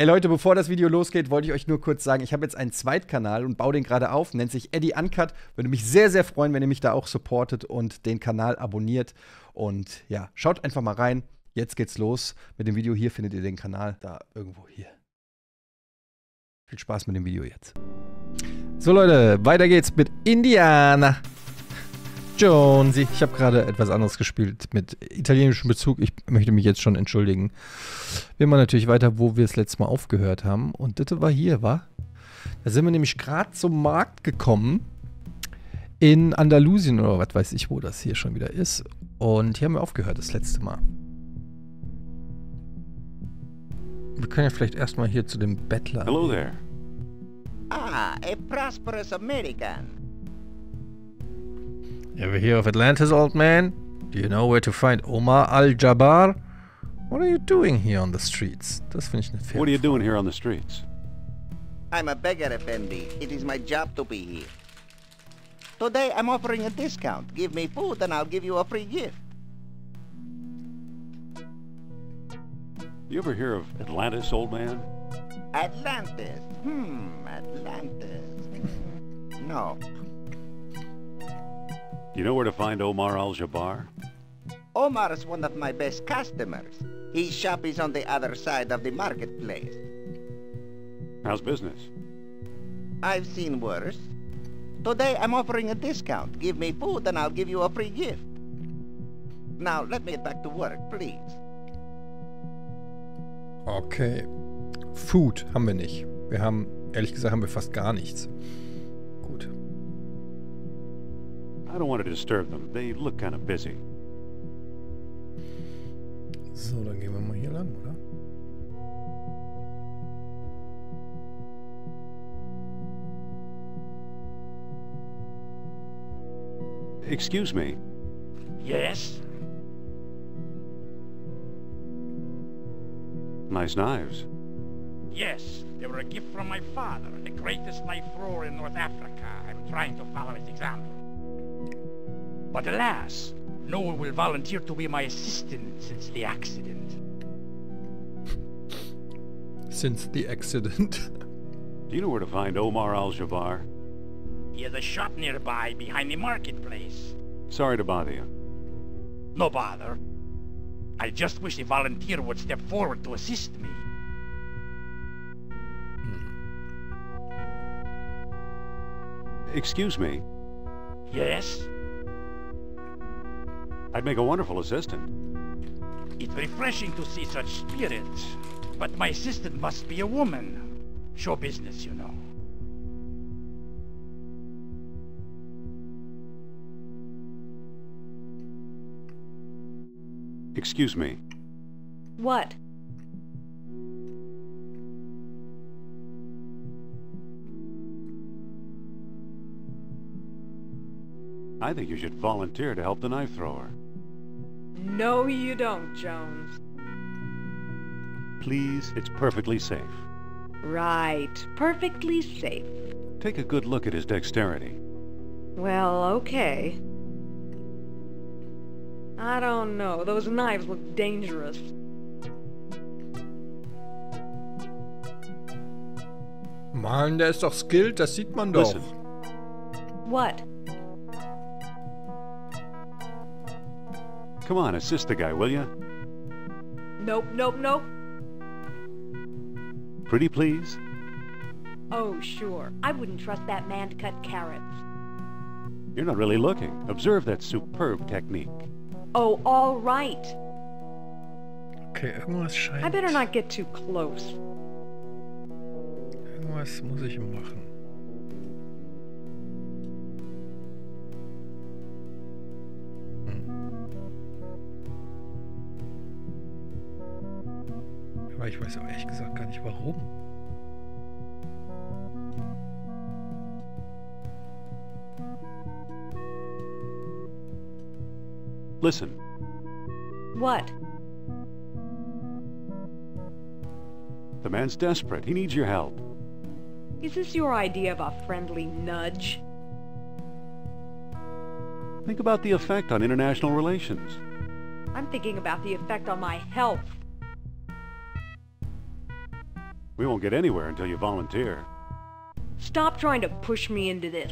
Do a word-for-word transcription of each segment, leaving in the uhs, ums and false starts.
Ey Leute, bevor das Video losgeht, wollte ich euch nur kurz sagen, ich habe jetzt einen Zweitkanal und baue den gerade auf, nennt sich Eddy Uncut. Würde mich sehr, sehr freuen, wenn ihr mich da auch supportet und den Kanal abonniert. Und ja, schaut einfach mal rein. Jetzt geht's los mit dem Video. Hier findet ihr den Kanal, da irgendwo hier. Viel Spaß mit dem Video jetzt. So Leute, weiter geht's mit Indiana Jones. Ich habe gerade etwas anderes gespielt mit italienischem Bezug. Ich möchte mich jetzt schon entschuldigen. Wir machen natürlich weiter, wo wir das letzte Mal aufgehört haben. Und das war hier, wa? Da sind wir nämlich gerade zum Markt gekommen. In Andalusien oder was weiß ich, wo das hier schon wieder ist. Und hier haben wir aufgehört das letzte Mal. Wir können ja vielleicht erstmal hier zu dem Bettler. Hello there. Ah, a prosperous American. Ever hear of Atlantis, old man? Do you know where to find Omar al-Jabbar? What are you doing here on the streets? Das finde ich nicht fair. What are you doing here on the streets? I'm a beggar, Effendi. It is my job to be here. Today I'm offering a discount. Give me food and I'll give you a free gift. You ever hear of Atlantis, old man? Atlantis? Hmm, Atlantis. No. You know where to find Omar al-Jabbar? Omar is one of my best customers. His shop is on the other side of the marketplace. How's business? I've seen worse. Today I'm offering a discount. Give me food and I'll give you a free gift. Now let me get back to work, please. Okay. Food haben wir nicht. Wir haben, ehrlich gesagt, haben wir fast gar nichts. Gut. I don't want to disturb them. They look kind of busy. So, dann gehen wir mal hier lang, oder? Excuse me. Yes? Nice knives. Yes, they were a gift from my father, the greatest knife thrower in North Africa. I'm trying to follow his example. But alas, no one will volunteer to be my assistant since the accident. Since the accident. Do you know where to find Omar al-Jabbar? He has a shop nearby, behind the marketplace. Sorry to bother you. No bother. I just wish a volunteer would step forward to assist me. Hmm. Excuse me. Yes? I'd make a wonderful assistant. It's refreshing to see such spirit, but my assistant must be a woman. Show business, you know. Excuse me. What? I think you should volunteer to help the knife thrower. No, you don't, Jones. Please, it's perfectly safe. Right, perfectly safe. Take a good look at his dexterity. Well, okay. I don't know. Those knives look dangerous. Mann, der ist doch skilled, das sieht man doch. Listen. What? Come on, assist the guy, will you? Nope, nope, nope. Pretty please? Oh, sure. I wouldn't trust that man to cut carrots. You're not really looking. Observe that superb technique. Oh, all right. Okay, irgendwas scheint. I better not get too close. Irgendwas muss ich machen. Aber ich weiß auch ehrlich gesagt gar nicht warum. Listen. What? The man's desperate. He needs your help. Is this your idea of a friendly nudge? Think about the effect on international relations. I'm thinking about the effect on my health. We won't get anywhere until you volunteer. Stop trying to push me into this.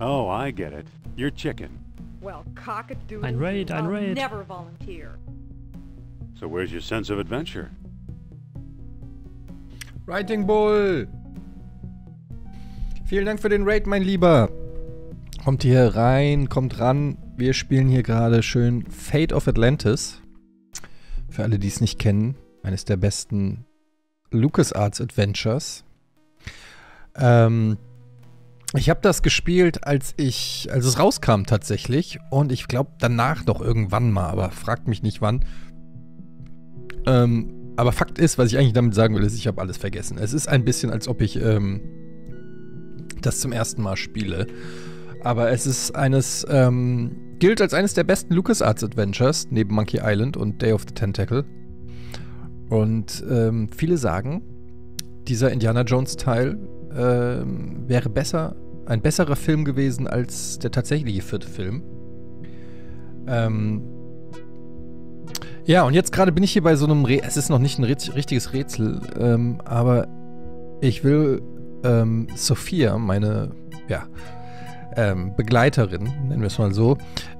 Oh, I get it. You're chicken. Well, cockatoo, I'm right, I'm right. I'll never volunteer. So where's your sense of adventure? Writing Bull! Vielen Dank für den Raid, mein Lieber. Kommt hier rein, kommt ran. Wir spielen hier gerade schön Fate of Atlantis. Für alle, die es nicht kennen, eines der besten LucasArts Adventures. Ähm, ich habe das gespielt, als ich, als es rauskam tatsächlich. Und ich glaube danach noch irgendwann mal, aber fragt mich nicht wann. Ähm, aber Fakt ist, was ich eigentlich damit sagen will, ist, ich habe alles vergessen. Es ist ein bisschen, als ob ich ähm, das zum ersten Mal spiele. Aber es ist eines, ähm, gilt als eines der besten LucasArts Adventures, neben Monkey Island und Day of the Tentacle. Und ähm, viele sagen, dieser Indiana Jones Teil ähm, wäre besser, ein besserer Film gewesen als der tatsächliche vierte Film. Ähm, ja, und jetzt gerade bin ich hier bei so einem, Re es ist noch nicht ein richtiges Rätsel, ähm, aber ich will ähm, Sophia, meine, ja, Ähm, Begleiterin, nennen wir es mal so,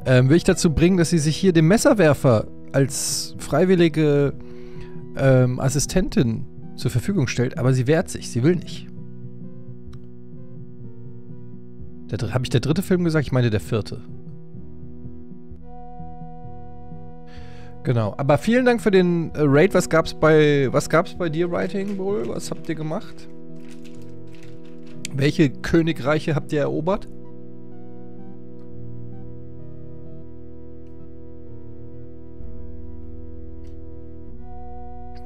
ähm, will ich dazu bringen, dass sie sich hier dem Messerwerfer als freiwillige ähm, Assistentin zur Verfügung stellt, aber sie wehrt sich, sie will nicht. Habe ich der dritte Film gesagt? Ich meine der vierte. Genau, aber vielen Dank für den äh, Raid. Was gab's bei, was gab's bei dir, Writing Bull? Was habt ihr gemacht? Welche Königreiche habt ihr erobert?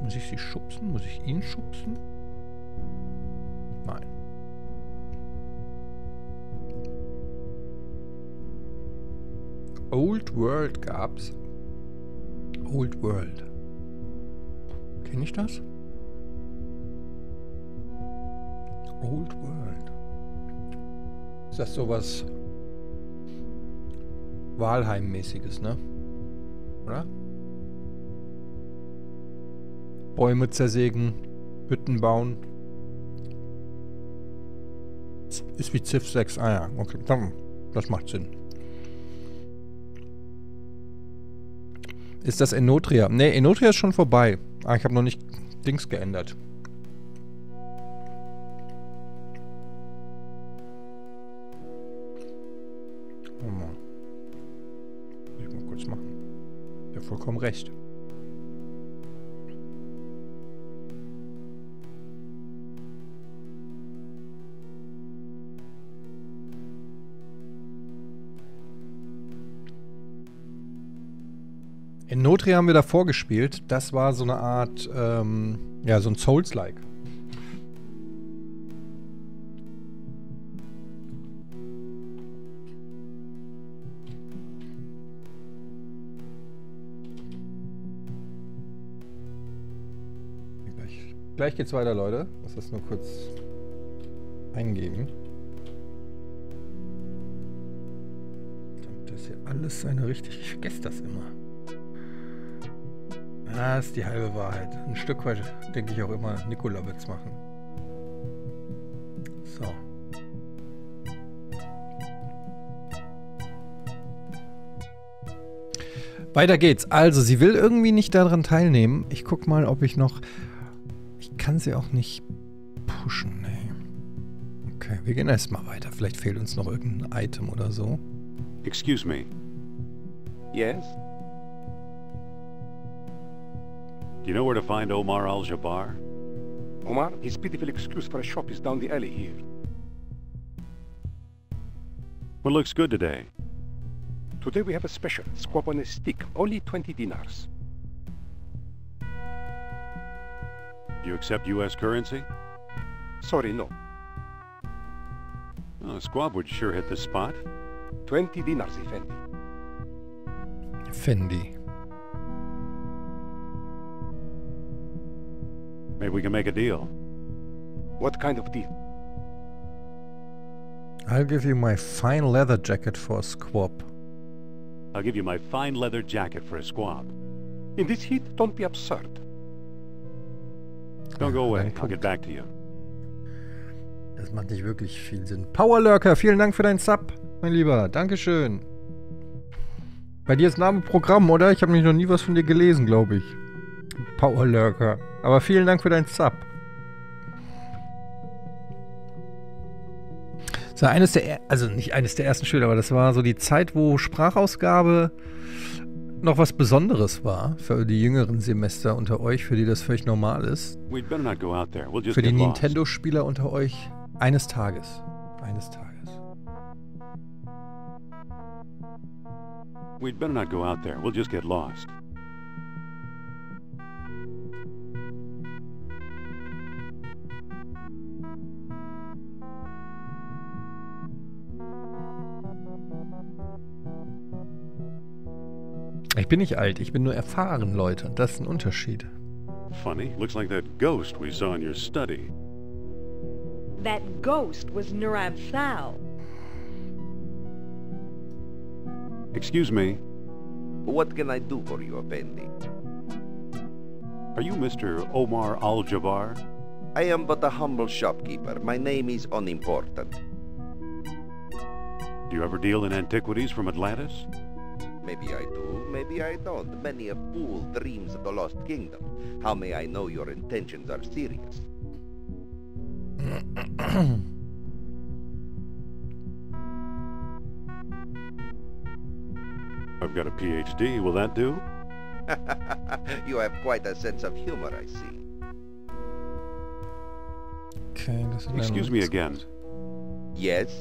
Muss ich sie schubsen? Muss ich ihn schubsen? Nein. Old World gab's. Old World. Kenne ich das? Old World. Ist das sowas Walheim-mäßiges, ne? Oder? Bäume zersägen, Hütten bauen. Ist wie Civ sechs. Ah ja, okay. Das macht Sinn. Ist das Enotria? Ne, Enotria ist schon vorbei. Ah, ich habe noch nicht Dings geändert. Oh Mann. Muss ich mal kurz machen. Ja, vollkommen recht. In Notria haben wir davor gespielt. Das war so eine Art, ähm, ja, so ein Souls-like. Gleich, gleich geht's weiter, Leute. Ich muss das nur kurz eingeben. Das hier alles seine richtige. Ich vergesse das immer. Das ist die halbe Wahrheit. Ein Stück weit denke ich auch immer, Nikola wird's machen. So. Weiter geht's. Also, sie will irgendwie nicht daran teilnehmen. Ich guck mal, ob ich noch... Ich kann sie auch nicht pushen, nee. Okay, wir gehen erstmal weiter. Vielleicht fehlt uns noch irgendein Item oder so. Excuse me. Yes? Do you know where to find Omar al-Jabbar? Omar, his pitiful excuse for a shop is down the alley here. What looks good today? Today we have a special, squab on a stick, only twenty dinars. Do you accept U S currency? Sorry, no. Oh, squab would sure hit the spot. twenty dinars, Effendi. Effendi. Maybe we can make a deal. What kind of deal? I'll give you my fine leather jacket for a squab. I'll give you my fine leather jacket for a squab. In this heat, don't be absurd. Don't go away. I'll get back to you. Das macht nicht wirklich viel Sinn. Powerlurker, vielen Dank für deinen Sub, mein Lieber. Dankeschön. Bei dir ist Name Programm, oder? Ich habe mich noch nie was von dir gelesen, glaube ich. Powerlurker. Aber vielen Dank für deinen Sub. So, eines der, also nicht eines der ersten Schüler, aber das war so die Zeit, wo Sprachausgabe noch was Besonderes war für die jüngeren Semester unter euch, für die das völlig normal ist. Für die Nintendo-Spieler unter euch eines Tages. Eines Tages. We'd better not go out there. We'll just get lost. Ich bin nicht alt, ich bin nur erfahren, Leute, und das ist ein Unterschied. Funny, looks like that ghost we saw in your study. That ghost was Nur-Ab-Sal. Excuse me. What can I do for you, Bendy? Are you Mister Omar al-Jabbar? I am but a humble shopkeeper. My name is unimportant. Do you ever deal in antiquities from Atlantis? Maybe I do, maybe I don't. Many a fool dreams of the Lost Kingdom. How may I know your intentions are serious? I've got a P H D, will that do? You have quite a sense of humor, I see. Okay, das ist Excuse me again. Yes?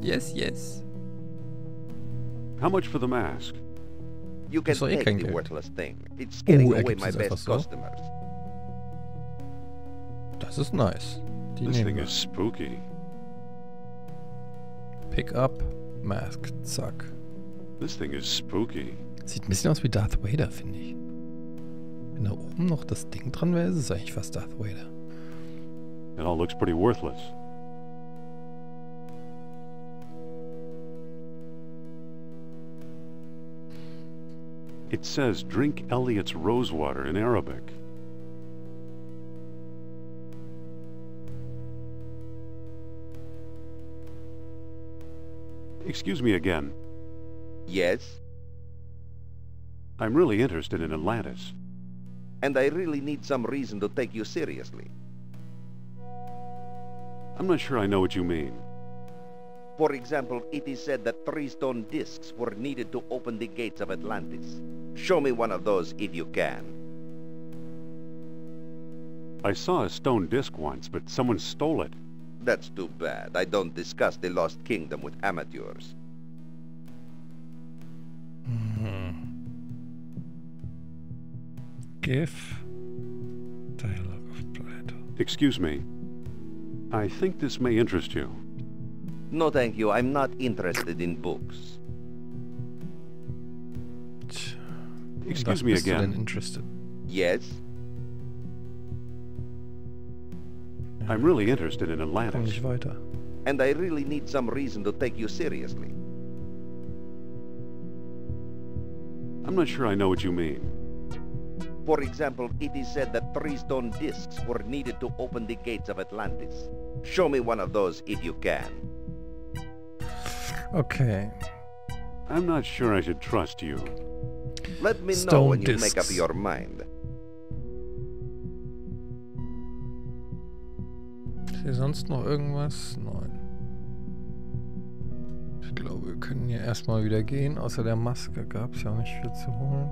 Yes, yes. How much for the mask? You can take eh the worthless thing. It's scaring oh, away my best customers. So. Das ist nice. Die This thing is spooky. Pick up mask. Zack. This thing is spooky. Sieht ein bisschen aus wie Darth Vader, finde ich. Wenn da oben noch das Ding dran wäre, ist es eigentlich fast Darth Vader. It all looks pretty worthless. It says, drink Elliot's rosewater in Arabic. Excuse me again. Yes? I'm really interested in Atlantis. And I really need some reason to take you seriously. I'm not sure I know what you mean. For example, it is said that three stone discs were needed to open the gates of Atlantis. Show me one of those if you can. I saw a stone disc once, but someone stole it. That's too bad. I don't discuss the Lost Kingdom with amateurs. Mm-hmm. Gif. Dialogue of Plato. Excuse me. I think this may interest you. No, thank you. I'm not interested in books. Excuse me again. Interested? Yes. I'm really interested in Atlantis. And I really need some reason to take you seriously. I'm not sure I know what you mean. For example, it is said that three stone discs were needed to open the gates of Atlantis. Show me one of those if you can. Okay. I'm not sure I should trust you. Let me Stone know when discs. You make up your mind. Ist hier sonst noch irgendwas? Nein. Ich glaube, wir können hier erstmal wieder gehen. Außer der Maske gab es ja nicht viel zu holen.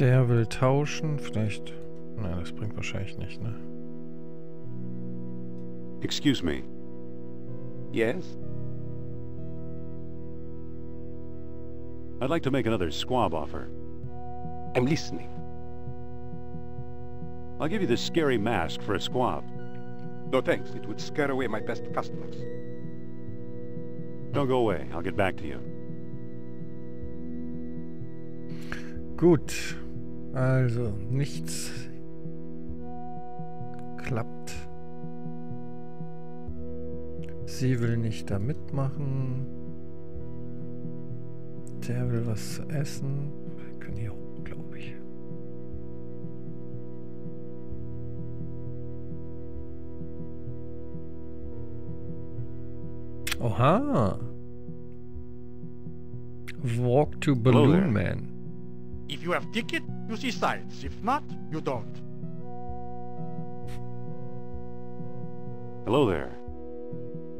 Der will tauschen. Vielleicht. Nein, das bringt wahrscheinlich nicht, ne? Excuse me. Yes? I'd like to make another squab offer. I'm listening. I'll give you this scary mask for a squab. No thanks, it would scare away my best customers. Don't go away, I'll get back to you. Gut. Also, nichts klappt. Sie will nicht da mitmachen. Der will was zu essen. Wir können hier hoch, glaube ich. Oha. Walk to Balloon Man. If you have ticket, you see sights. If not, you don't. Hello there.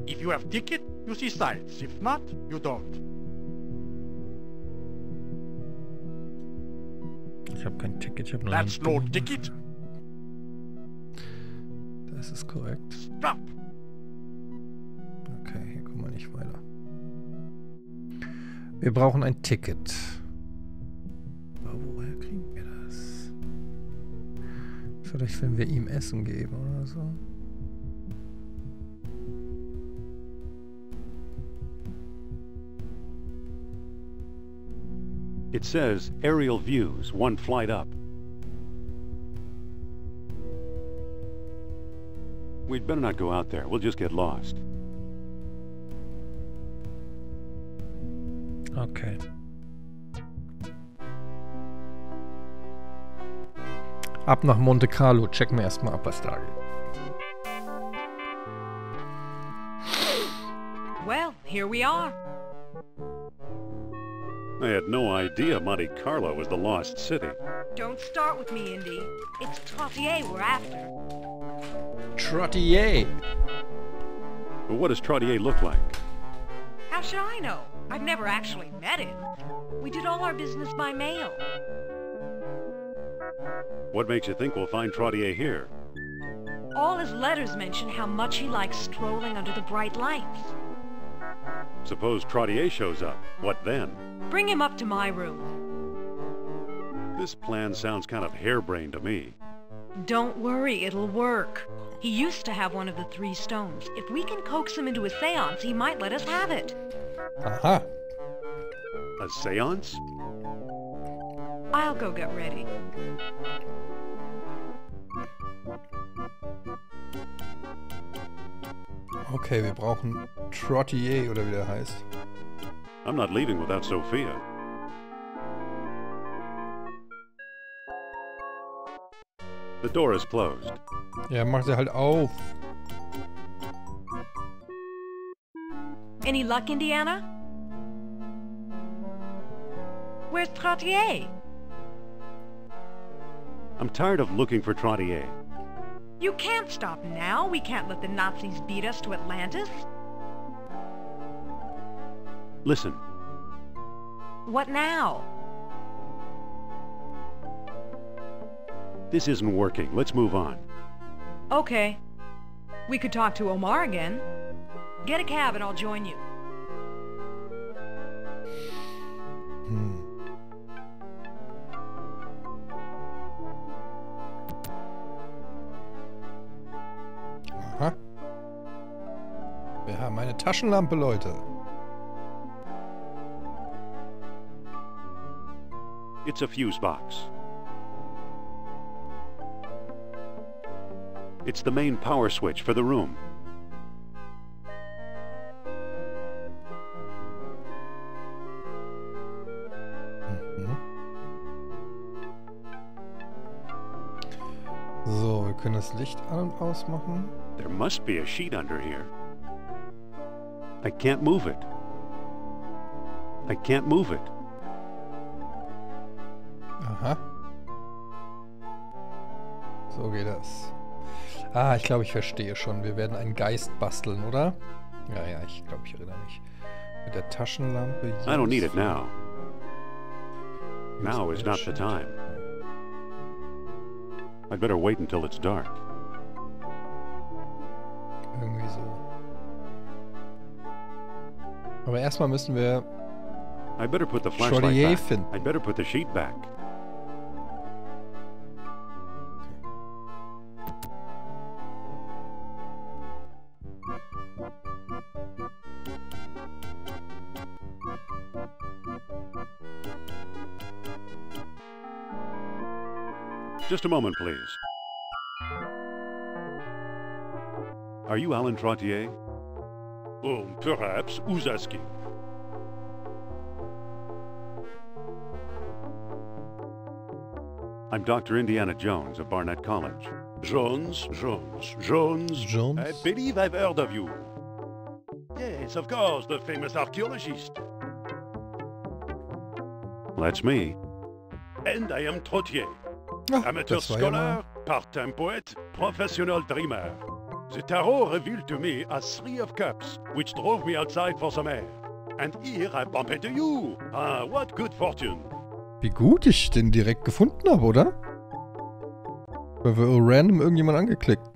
If you have ticket, you see sights. If not, you don't. Ich habe kein Ticket, ich habe nur That's no ticket. Das ist korrekt. Stop. Okay, hier kommen wir nicht weiter. Wir brauchen ein Ticket. Aber woher kriegen wir das? Vielleicht, wenn wir ihm Essen geben oder so. It says aerial views, one flight up. We'd better not go out there. We'll just get lost. Okay. Ab nach Monte Carlo. Checken wir erstmal ab, was da geht. Well, here we are. I had no idea Monte Carlo was the lost city. Don't start with me, Indy. It's Trottier we're after. Trottier? Well, what does Trottier look like? How should I know? I've never actually met him. We did all our business by mail. What makes you think we'll find Trottier here? All his letters mention how much he likes strolling under the bright lights. Suppose Trottier shows up. What then? Bring him up to my room. This plan sounds kind of harebrained to me. Don't worry, it'll work. He used to have one of the three stones. If we can coax him into a seance, he might let us have it. Aha. A seance? I'll go get ready. Okay, wir brauchen Trottier, oder wie der heißt. I'm not leaving without Sophia. The door is closed. Ja, mach sie halt auf. Any luck, Indiana? Where's Trottier? I'm tired of looking for Trottier. You can't stop now. We can't let the Nazis beat us to Atlantis. Listen. What now? This isn't working. Let's move on. Okay. We could talk to Omar again. Get a cab and I'll join you. Hmm. Aha. Wir haben eine Taschenlampe, Leute. It's a fuse box. It's the main power switch for the room. Mhm. So, wir können das Licht an und ausmachen. There must be a sheet under here. I can't move it. I can't move it. Aha. So geht das. Ah, ich glaube, ich verstehe schon. Wir werden einen Geist basteln, oder? Ja, ja, ich glaube, ich erinnere mich. Mit der Taschenlampe. I don't need it now. Now is not the time. I'd better wait until it's dark. Irgendwie so. Aber erstmal müssen wir I'd better put the flashlight back. Finden. I'd better put the sheet back. Just a moment, please. Are you Alan Trottier? Oh, perhaps Uzaski. I'm Doctor Indiana Jones of Barnett College. Jones, Jones, Jones, Jones. I believe I've heard of you. Yeah. Yes, of course, the famous archaeologist. That's me. And I am Trottier. Ach, amateur scholar, part-time poet, professional dreamer. The tarot revealed to me a three of cups, which drove me outside for some air. And here I bump into you. Ah, what good fortune. Wie gut ich den direkt gefunden habe, oder? Weil wir random irgendjemand angeklickt.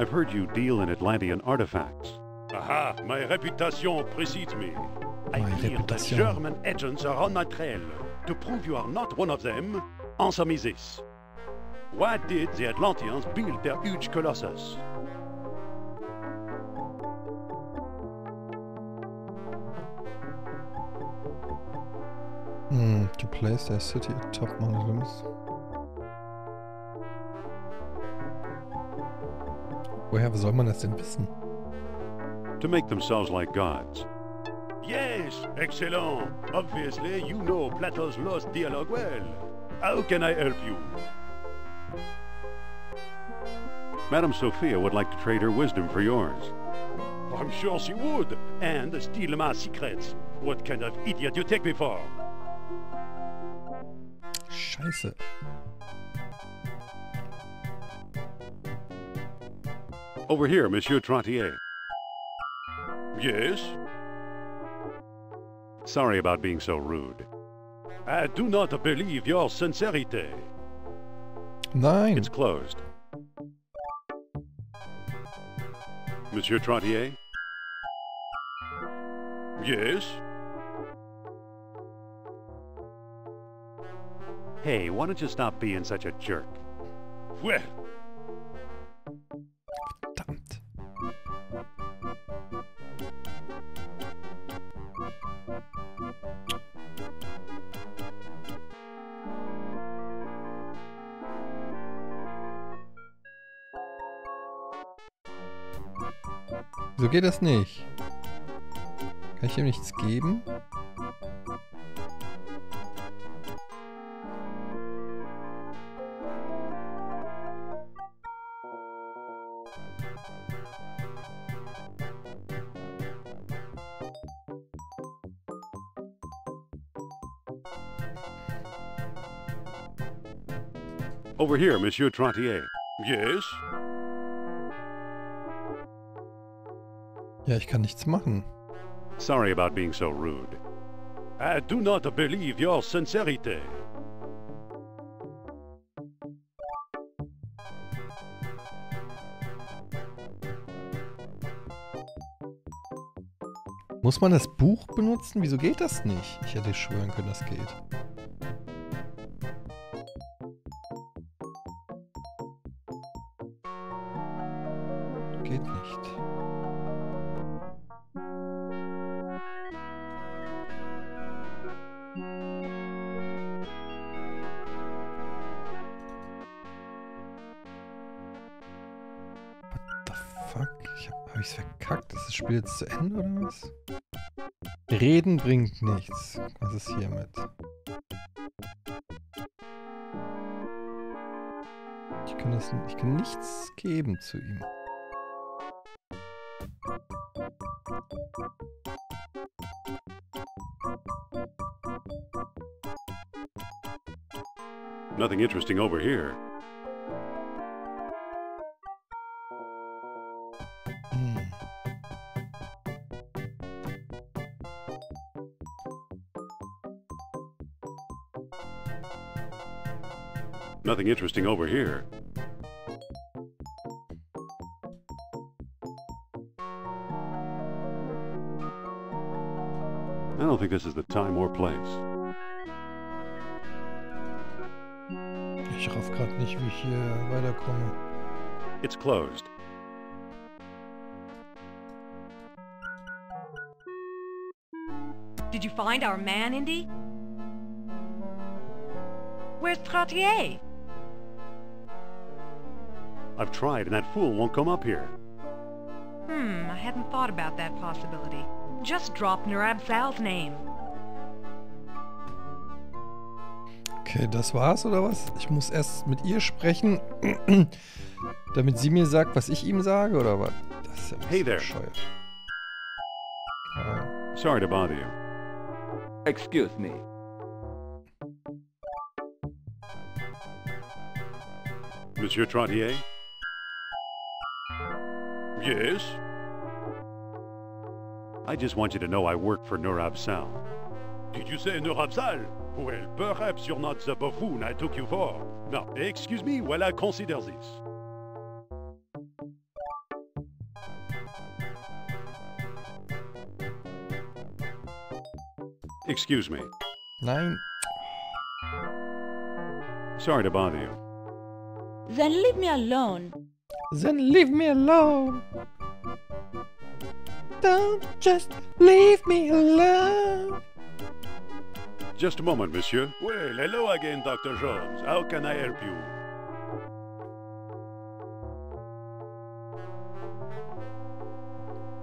I've heard you deal in Atlantean artifacts. Aha, my reputation precedes me. I hear that German agents are on my trail. To prove you are not one of them, answer me this. Why did the Atlanteans build their huge colossus? Hmm, to place their city atop mountains. Woher soll man das denn wissen? To make themselves like gods. Yes, excellent. Obviously, you know Plato's lost dialogue well. How can I help you? Madame Sophia would like to trade her wisdom for yours. I'm sure she would. And steal my secrets. What kind of idiot you take me for? Scheiße. Over here, Monsieur Trottier. Yes? Sorry about being so rude. I do not believe your sincerity. Nine. It's closed. Monsieur Trottier? Yes? Hey, why don't you stop being such a jerk? Well... So geht das nicht. Kann ich ihm nichts geben? Over here, Monsieur Trottier. Yes? Ja, ich kann nichts machen. Sorry about being so rude. I do not believe your sincerity. Muss man das Buch benutzen? Wieso geht das nicht? Ich hätte schwören können, das geht. Geht nicht. Spiel jetzt zu Ende oder was? Reden bringt nichts. Was ist hiermit? Ich kann das, ich kann nichts geben zu ihm. Nothing interesting over here. Nothing interesting over here. I don't think this is the time or place. Ich raff gerade nicht, wie ich hier weiterkomme. It's closed. Did you find our man, Indy? Where's Trottier? I've tried, and that fool won't come up here. Hmm, I hadn't thought about that possibility. Just drop Nur-Ab-Sal's name. Okay, Okay, das war's oder was? Ich muss erst mit ihr sprechen, damit sie mir sagt, was ich ihm sage oder was? Das ist ja hey there. Bescheuert. Ah. Sorry to bother you. Excuse me. Monsieur Trottier? Yes? I just want you to know I work for Nur-Ab-Sal. Did you say Nur-Ab-Sal? Well, perhaps you're not the buffoon I took you for. Now, excuse me while I consider this. Excuse me. Nein. Sorry to bother you. Then leave me alone. Then leave me alone. Don't just leave me alone. Just a moment, monsieur. Well, hello again, Doctor Jones. How can I help you?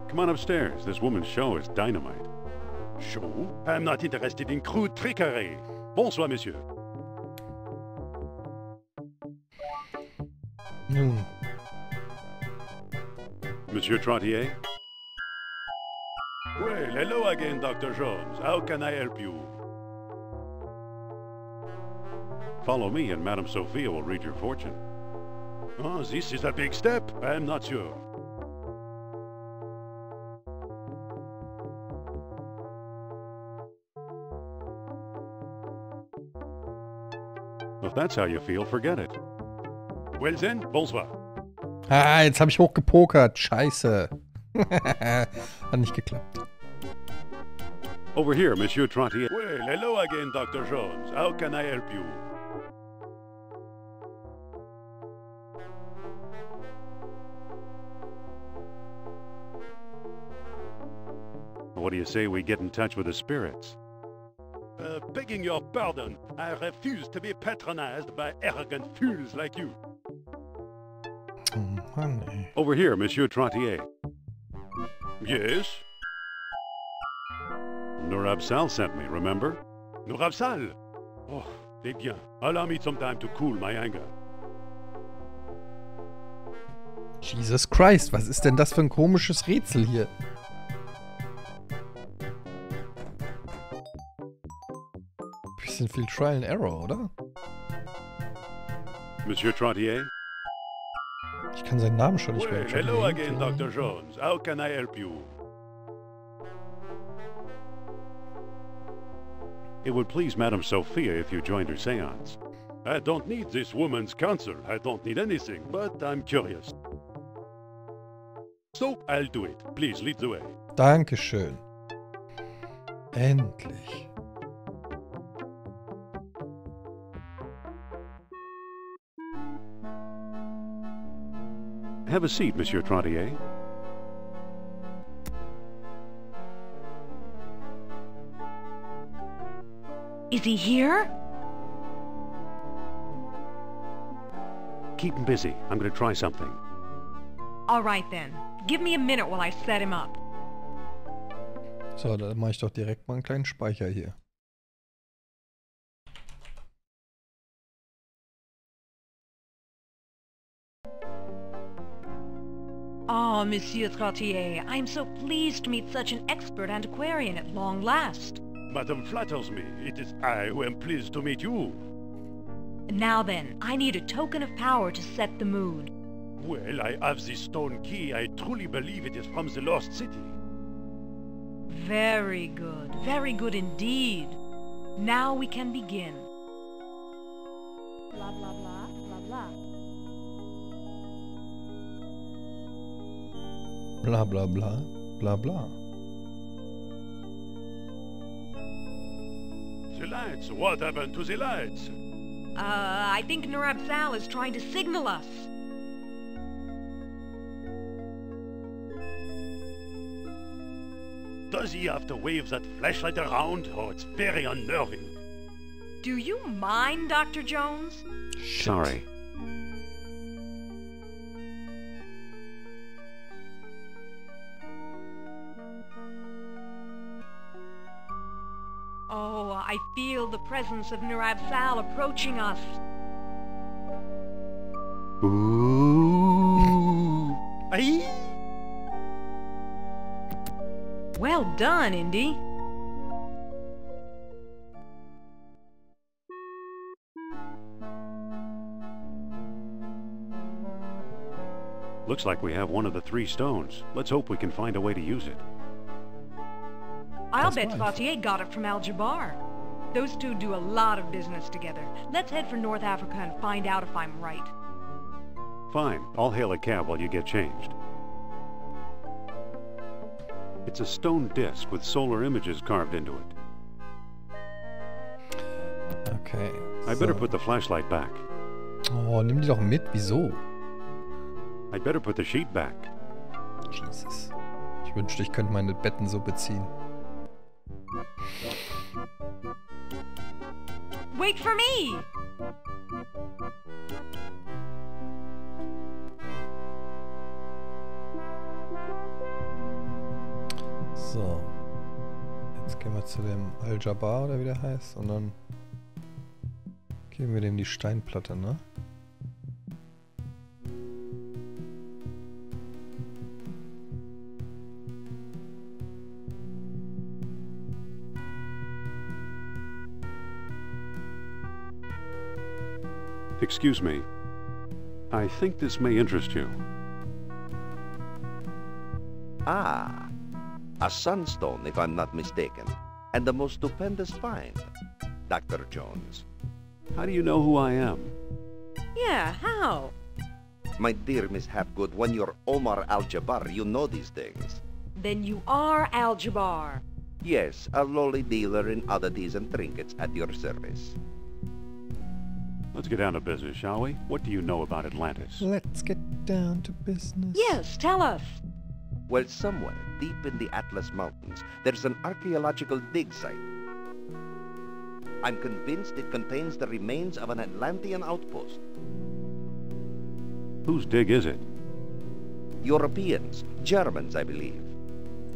Come on upstairs. This woman's show is dynamite. Show? I'm not interested in crude trickery. Bonsoir, monsieur. Mm. Monsieur Trottier? Well, hello again, Doctor Jones. How can I help you? Follow me and Madame Sophia will read your fortune. Oh, this is a big step. I'm not sure. If that's how you feel, forget it. Well then, bonsoir. Ah, jetzt habe ich hochgepokert. Scheiße. Hat nicht geklappt. Over here, Monsieur Trottier. Well, hello again, Doctor Jones. How can I help you? What do you say we get in touch with the spirits? Uh, begging your pardon, I refuse to be patronized by arrogant fools like you. Money. Over here, Monsieur Trottier. Yes? Nur-Ab-Sal sent me, remember? Nur-Ab-Sal? Oh, eh bien. Allow me some time to cool my anger. Jesus Christ, was ist denn das für ein komisches Rätsel hier? Bisschen viel Trial and Error, oder? Monsieur Trottier? Ich kann seinen Namen schon nicht mehr. Hello again, Doctor Jones. How can I help you? It would please Madame Sophia if you joined her séance. I don't need this woman's counsel. I don't need anything, but I'm curious. So, I'll do it. Please lead the way. Dankeschön. Endlich. Have a seat, Monsieur Trottier. Is he here? Keep him busy. I'm gonna try something. All right then. Give me a minute while I set him up. So, dann mache ich doch direkt mal einen kleinen Speicher hier. Oh, Monsieur Trottier, I am so pleased to meet such an expert antiquarian at long last. Madame flatters me. It is I who am pleased to meet you. Now then, I need a token of power to set the mood. Well, I have this stone key. I truly believe it is from the Lost City. Very good. Very good indeed. Now we can begin. Blah, blah, blah, blah, blah. Bla bla bla bla bla. The lights, what happened to the lights? Uh, I think Nur-Ab-Sal is trying to signal us. Does he have to wave that flashlight around? Oh, it's very unnerving. Do you mind, Doctor Jones? Sorry. I I feel the presence of Nur-Ab-Sal approaching us. Ooh. Aye. Well done, Indy. Looks like we have one of the three stones. Let's hope we can find a way to use it. I'll That's bet Trottier got it from Al-Jabbar. Those two do a lot of business together. Let's head for North Africa and find out if I'm right. Fine. I'll hail a cab while you get changed. It's a stone disc with solar images carved into it. Okay. So. I better put the flashlight back. Oh, nimm die doch mit. Wieso? I'd better put the sheet back. Jesus. Ich wünschte, ich könnte meine Betten so beziehen. Wait for me! So. Jetzt gehen wir zu dem Al-Jabbar, oder wie der heißt, und dann geben wir dem die Steinplatte, ne? Excuse me. I think this may interest you. Ah, a sunstone, if I'm not mistaken, and the most stupendous find, Doctor Jones. How do you know who I am? Yeah, how? My dear Miss Hapgood, when you're Omar al-Jabbar, you know these things. Then you are Al-Jabbar. Yes, a lowly dealer in oddities and trinkets at your service. Let's get down to business, shall we? What do you know about Atlantis? Let's get down to business. Yes, tell us. Well, somewhere deep in the Atlas Mountains, there's an archaeological dig site. I'm convinced it contains the remains of an Atlantean outpost. Whose dig is it? Europeans, Germans, I believe.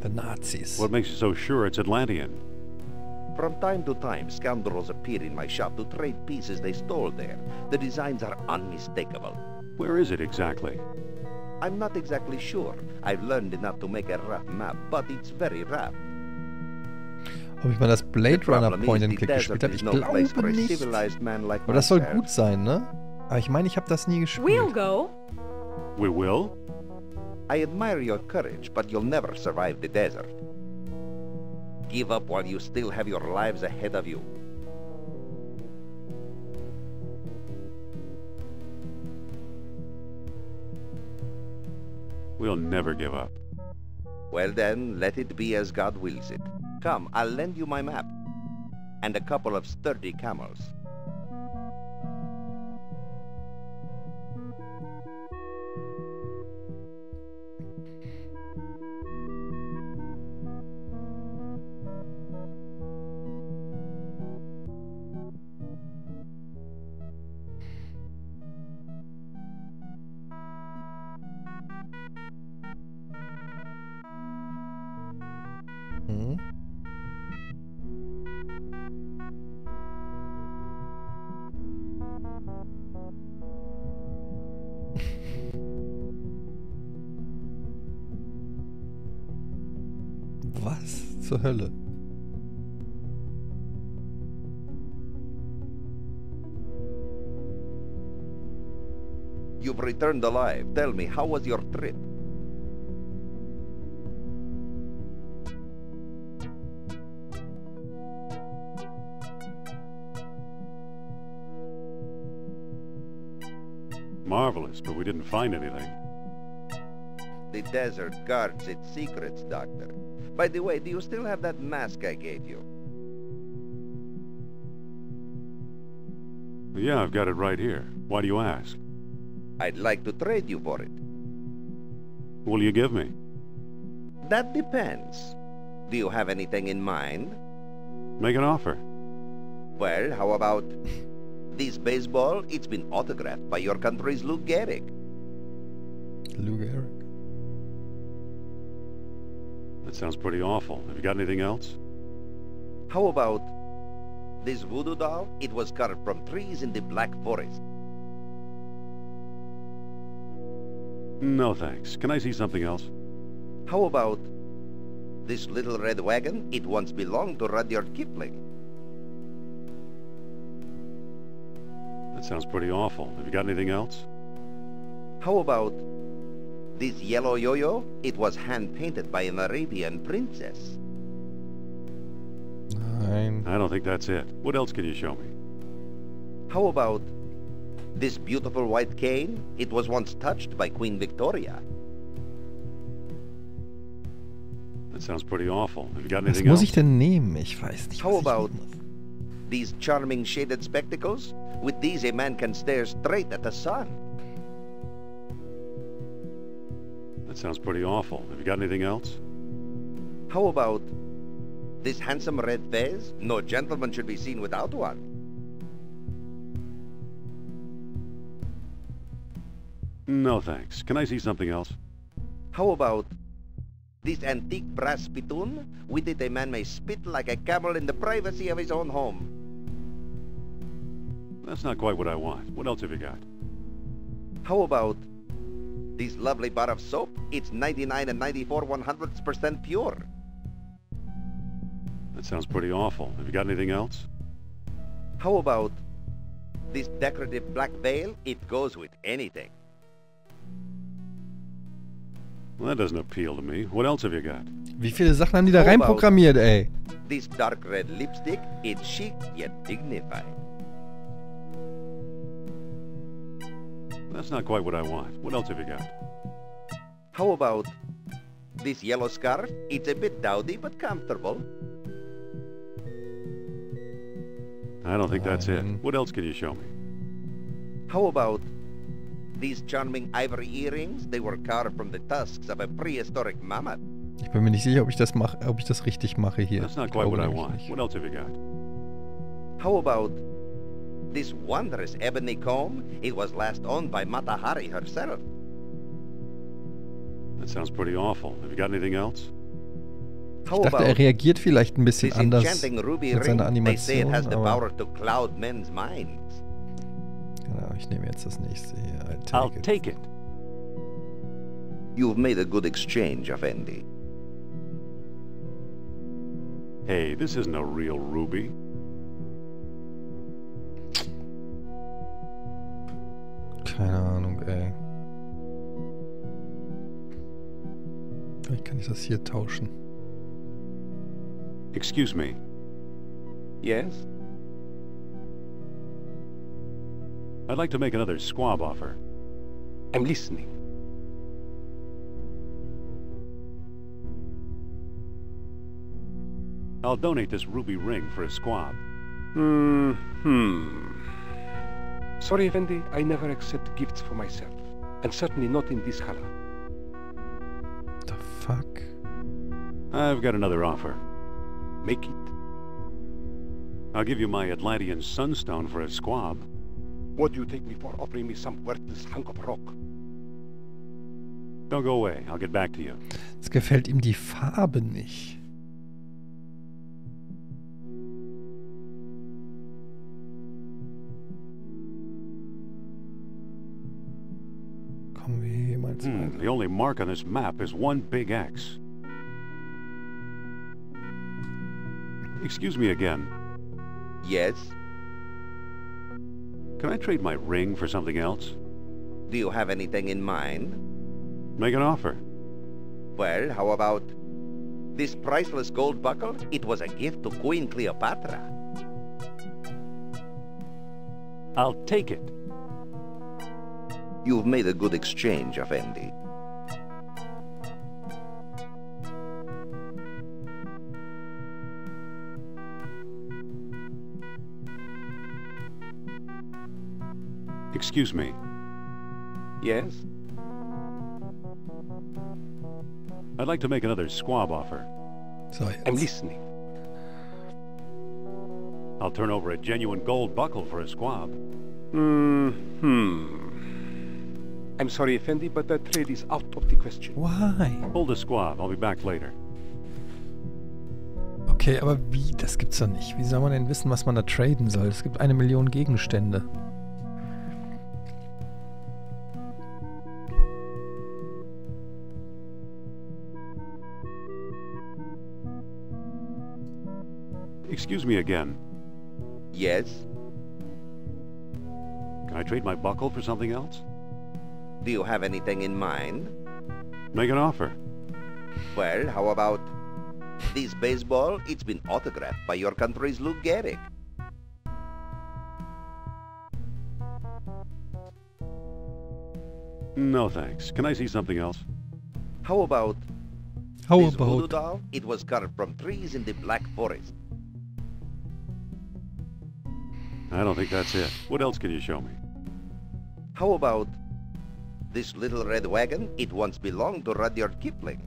The Nazis. What makes you so sure it's Atlantean? From time to time, scoundrels appear in my shop to trade pieces they stole there. The designs are unmistakable. Where is it exactly? I'm not exactly sure. I've learned enough to make a rough map, but it's very rough. Ob ich mal das Blade Runner Point and Click gespielt habe? Ich glaube nicht. Aber das soll gut sein, ne? Aber ich meine, ich habe das nie gespielt. We'll go. We will? I admire your courage, but you'll never survive the desert. Give up while you still have your lives ahead of you. We'll never give up. Well then, let it be as God wills it. Come, I'll lend you my map. And a couple of sturdy camels. Was zur Hölle? You've returned alive. Tell me, how was your trip? Marvelous, but we didn't find anything. The desert guards its secrets, Doctor. By the way, do you still have that mask I gave you? Yeah, I've got it right here. Why do you ask? I'd like to trade you for it. Will you give me? That depends. Do you have anything in mind? Make an offer. Well, how about... this baseball, it's been autographed by your country's Lou Gehrig. Lou Gehrig? That sounds pretty awful. Have you got anything else? How about This voodoo doll, it was carved from trees in the Black Forest. No thanks. Can I see something else? How about this little red wagon? It once belonged to Rudyard Kipling. That sounds pretty awful. Have you got anything else? How about this yellow yo-yo? It was hand-painted by an Arabian princess. Nein. I don't think that's it. What else can you show me? How about this beautiful white cane? It was once touched by Queen Victoria. That sounds pretty awful. Have you got anything else? Was muss ich denn nehmen? Ich weiß nicht. How about these charming shaded spectacles? With these a man can stare straight at the sun. That sounds pretty awful. Have you got anything else? How about this handsome red fez? No gentleman should be seen without one. No thanks. Can I see something else? How about this antique brass spittoon? With it a man may spit like a camel in the privacy of his own home. That's not quite what I want. What else have you got? How about this lovely bar of soap? It's ninety-nine and ninety-four one hundredths percent pure. That sounds pretty awful. Have you got anything else? How about this decorative black veil? It goes with anything. Well, that doesn't appeal to me. What else have you got? Wie viele Sachen haben die da reinprogrammiert, ey? This dark red lipstick, it's chic yet dignified. That's not quite what I want. What else have you got? How about this yellow scarf? It's a bit dowdy, but comfortable. I don't think that's it. What else can you show me? How about these charming ivory earrings? They were carved from the tusks of a prehistoric mammoth. Ich bin mir nicht sicher, ob ich das mache, ob ich das richtig mache hier. That's not quite what I want. What else have you got? How about this wondrous ebony comb? It was last owned by Mata Hari herself. That sounds pretty awful. Have you got anything else? Ich dachte, er reagiert vielleicht ein bisschen anders mit seiner Animation, aber... Genau, ich nehme jetzt das nächste hier. I'll take it. You've made a good exchange, Effendi. Hey, this isn't a real ruby. Keine Ahnung, ey. Vielleicht kann ich das hier tauschen. Excuse me. Yes? I'd like to make another squab offer. I'm listening. I'll donate this ruby ring for a squab. Mm-hmm. Sorry, Effendi, I never accept gifts for myself. And certainly not in this halal. The fuck? I've got another offer. Make it. I'll give you my Atlantean sunstone for a squab. What do you take me for, offering me some worthless hunk of rock? Don't go away. I'll get back to you. Es gefällt ihm die Farbe nicht. Kommen wir hier mal zu. The only mark on this map is one big X. Excuse me again. Yes? Can I trade my ring for something else? Do you have anything in mind? Make an offer. Well, how about this priceless gold buckle? It was a gift to Queen Cleopatra. I'll take it. You've made a good exchange, Effendi. Excuse me. Yes? I'd like to make another squab offer. So I'm listening. I'll turn over a genuine gold buckle for a squab. Mm-hmm. I'm sorry, Effendi, but that trade is out of the question. Why? Hold a squab. I'll be back later. Okay, aber wie? Das gibt's doch nicht. Wie soll man denn wissen, was man da traden soll? Es gibt eine Million Gegenstände. Excuse me again. Yes? Can I trade my buckle for something else? Do you have anything in mind? Make an offer. Well, how about this baseball? It's been autographed by your country's Lou Gehrig. No thanks. Can I see something else? How about how this about voodoo doll? It was carved from trees in the Black Forest. I don't think that's it. What else can you show me? How about this little red wagon? It once belonged to Rudyard Kipling.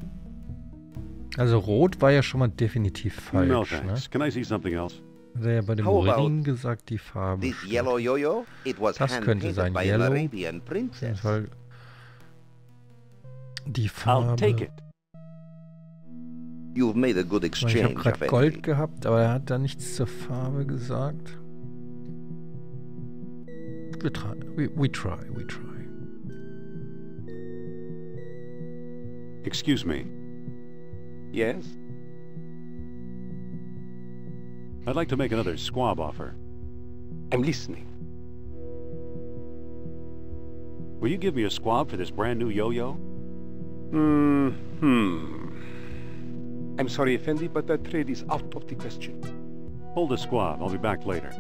Also rot war ja schon mal definitiv falsch. No thanks. Ne? Can I see something else? Hat er ja bei dem Ring gesagt, die Farbe. This yellow yo-yo? It was das könnte sein, by Yellow. Arabian princess. Die Farbe. I'll take it. You've made a good exchange. Ich habe gerade Gold gehabt, aber er hat da nichts zur Farbe gesagt. We try, we, we try, we try. Excuse me. Yes? I'd like to make another squab offer. I'm listening. Will you give me a squab for this brand new yo-yo? Mm-hmm. I'm sorry, Effendi, but that trade is out of the question. Hold the squab, I'll be back later.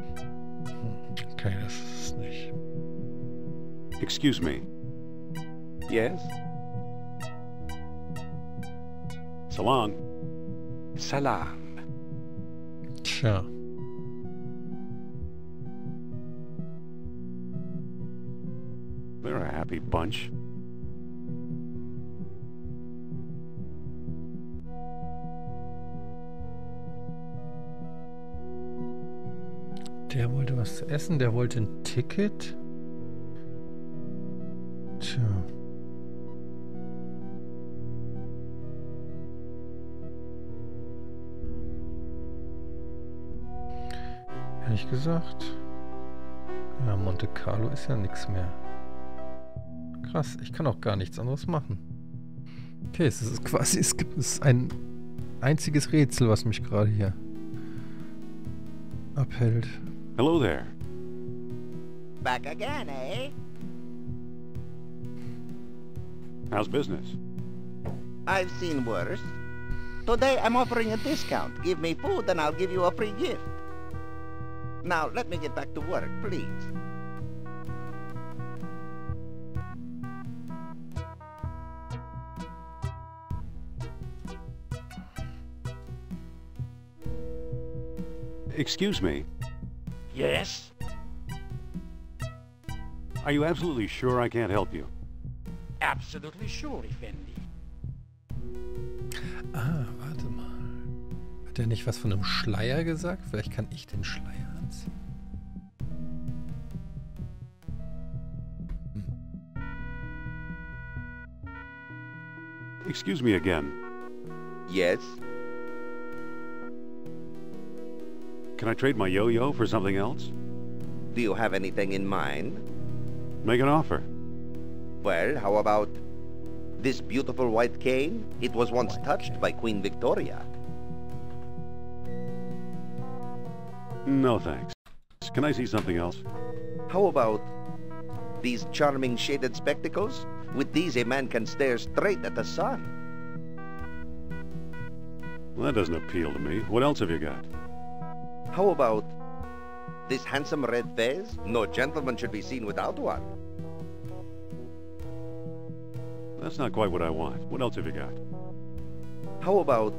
Okay, das ist nicht. Excuse me. Yes? Salam. Salam. Tja. They're a happy bunch. Der wollte was zu essen, der wollte ein Ticket. Tja. Ehrlich gesagt. Ja, Monte Carlo ist ja nichts mehr. Krass, ich kann auch gar nichts anderes machen. Okay, es ist quasi, es gibt es ein einziges Rätsel, was mich gerade hier abhält. Hello there. Back again, eh? How's business? I've seen worse. Today I'm offering a discount. Give me food and I'll give you a free gift. Now let me get back to work, please. Excuse me. Yes? Are you absolutely sure I can't help you? Absolutely sure, Effendi. Ah, warte mal. Hat er nicht was von einem Schleier gesagt? Vielleicht kann ich den Schleier anziehen. Hm. Excuse me again. Yes? Can I trade my yo-yo for something else? Do you have anything in mind? Make an offer. Well, how about this beautiful white cane? It was once touched by Queen Victoria. No thanks. Can I see something else? How about these charming shaded spectacles? With these a man can stare straight at the sun. Well, that doesn't appeal to me. What else have you got? How about this handsome red fez? No gentleman should be seen without one. That's not quite what I want. What else have you got? How about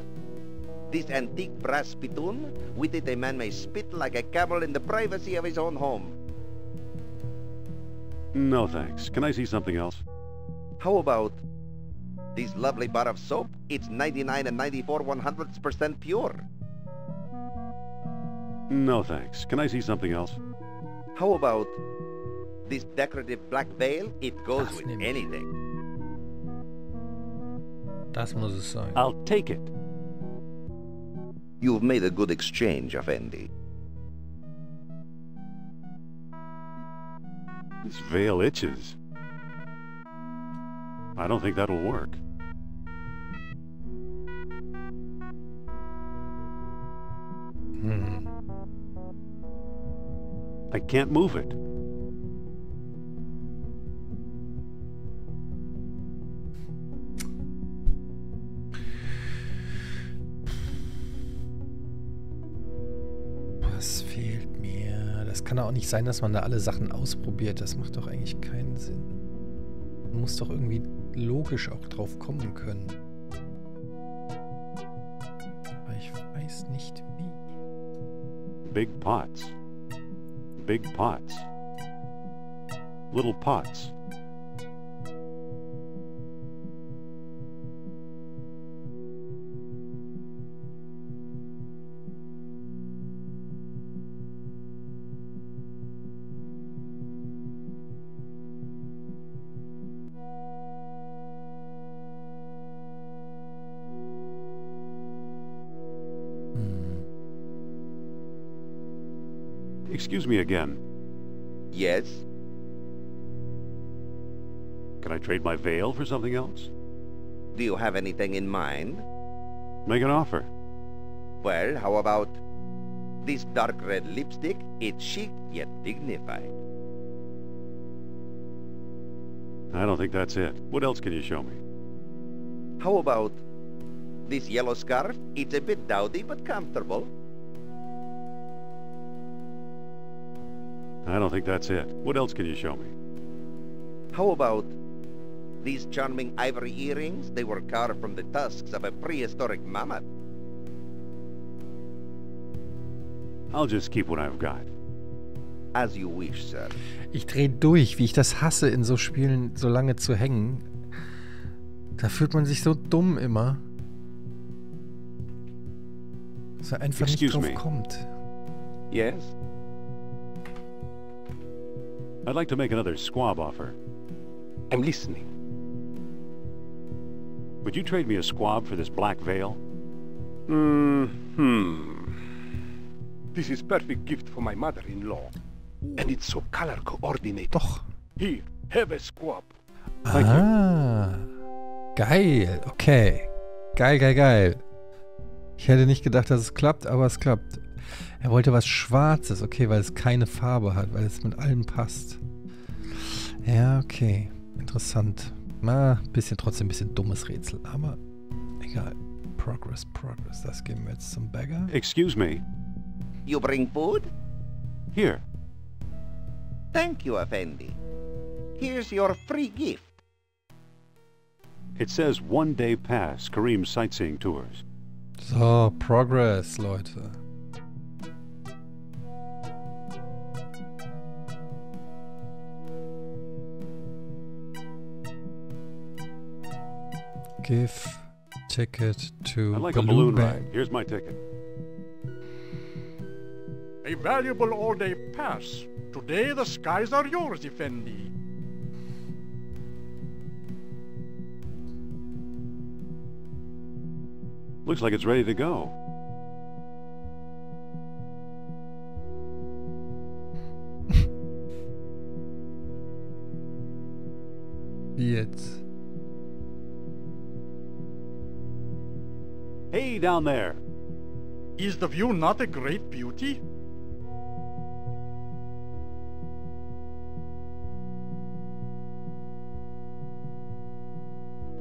this antique brass spittoon? With it a man may spit like a camel in the privacy of his own home. No thanks. Can I see something else? How about this lovely bar of soap? It's ninety-nine and ninety-four one-hundredths percent pure. No thanks. Can I see something else? How about this decorative black veil? It goes das with anything. Das muss es sein. I'll take it. You've made a good exchange, Effendi. This veil itches. I don't think that'll work. Hmm. I can't move it. Was fehlt mir? Das kann doch auch nicht sein, dass man da alle Sachen ausprobiert. Das macht doch eigentlich keinen Sinn. Man muss doch irgendwie logisch auch drauf kommen können. Aber ich weiß nicht wie. Big Pots. Big Pots. Little Pots. Excuse me again. Yes? Can I trade my veil for something else? Do you have anything in mind? Make an offer. Well, how about this dark red lipstick? It's chic yet dignified. I don't think that's it. What else can you show me? How about this yellow scarf? It's a bit dowdy but comfortable. I don't think that's it. What else can you show me? How about these charming ivory earrings? They were carved from the tusks of a prehistoric mammoth. I'll just keep what I've got. As you wish, sir. Ich drehe durch, wie ich das hasse, in so Spielen so lange zu hängen. Da fühlt man sich so dumm immer. Dass er einfach nicht drauf kommt. Yes? I'd like to make another squab offer. I'm listening. Would you trade me a squab for this black veil? Mm-hmm. This is perfect gift for my mother-in-law. And it's so color coordinated. Doch. Here, have a squab. Thank ah. You. Geil, okay. Geil, geil, geil. Ich hätte nicht gedacht, dass es klappt, aber es klappt. Er wollte was Schwarzes, okay, weil es keine Farbe hat, weil es mit allem passt. Ja, okay. Interessant. Na, bisschen trotzdem ein bisschen dummes Rätsel, aber egal. Progress, Progress. Das geben wir jetzt zum Bagger. Excuse me. You bring food? Here. Thank you, Effendi. Here's your free gift. It says one day pass, Kareem sightseeing tours. So, Progress, Leute. Give ticket to I'd like balloon a balloon ride. Bank. Here's my ticket. A valuable all-day pass. Today the skies are yours, Effendi. Looks like it's ready to go. Jetzt. Hey, down there! Is the view not a great beauty?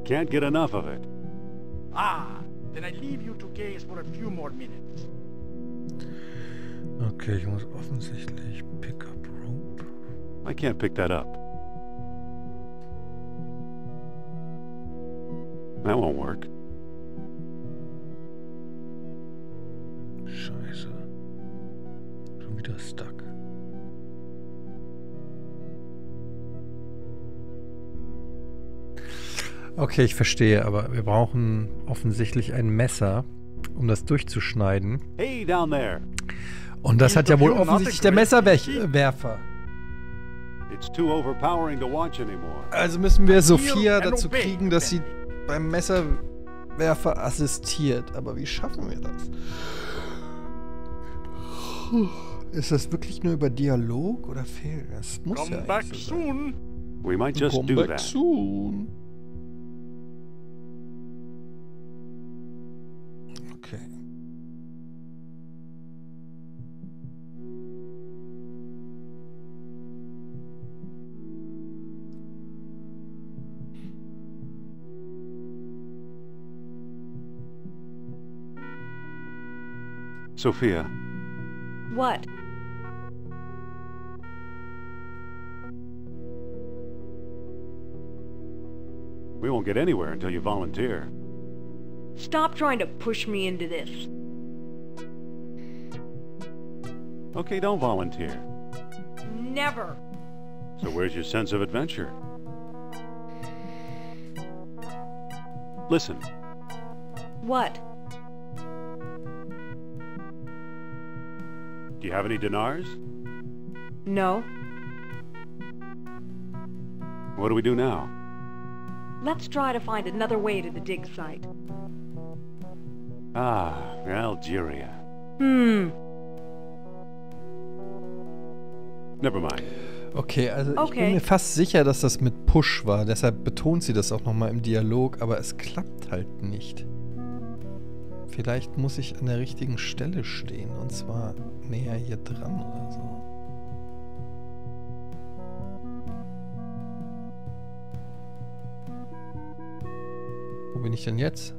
Can't get enough of it. Ah, then I leave you to gaze for a few more minutes. Okay, ich muss offensichtlich pick up rope. I can't pick that up. That won't work. Scheiße. Schon wieder stuck. Okay, ich verstehe, aber wir brauchen offensichtlich ein Messer, um das durchzuschneiden. Hey, down there. Und das hat ja wohl offensichtlich der Messerwerfer. It's too overpowering to watch anymore. Also müssen wir Sophia dazu kriegen, dass sie beim Messerwerfer assistiert. Aber wie schaffen wir das? Puh, ist das wirklich nur über Dialog oder fehlt das? Muss Come ja back so soon. Sein. We might just Come do back that. Soon. Okay. Sophia. What? We won't get anywhere until you volunteer. Stop trying to push me into this. Okay, don't volunteer. Never. So where's your sense of adventure? Listen. What? Do you have any dinars? No. What do we do now? Let's try to find another way to the dig site. Ah, Algeria. Hmm. Never mind. Okay, also okay. Ich bin mir fast sicher, dass das mit Push war. Deshalb betont sie das auch nochmal im Dialog, aber es klappt halt nicht. Vielleicht muss ich an der richtigen Stelle stehen, und zwar näher hier dran oder so. Wo bin ich denn jetzt?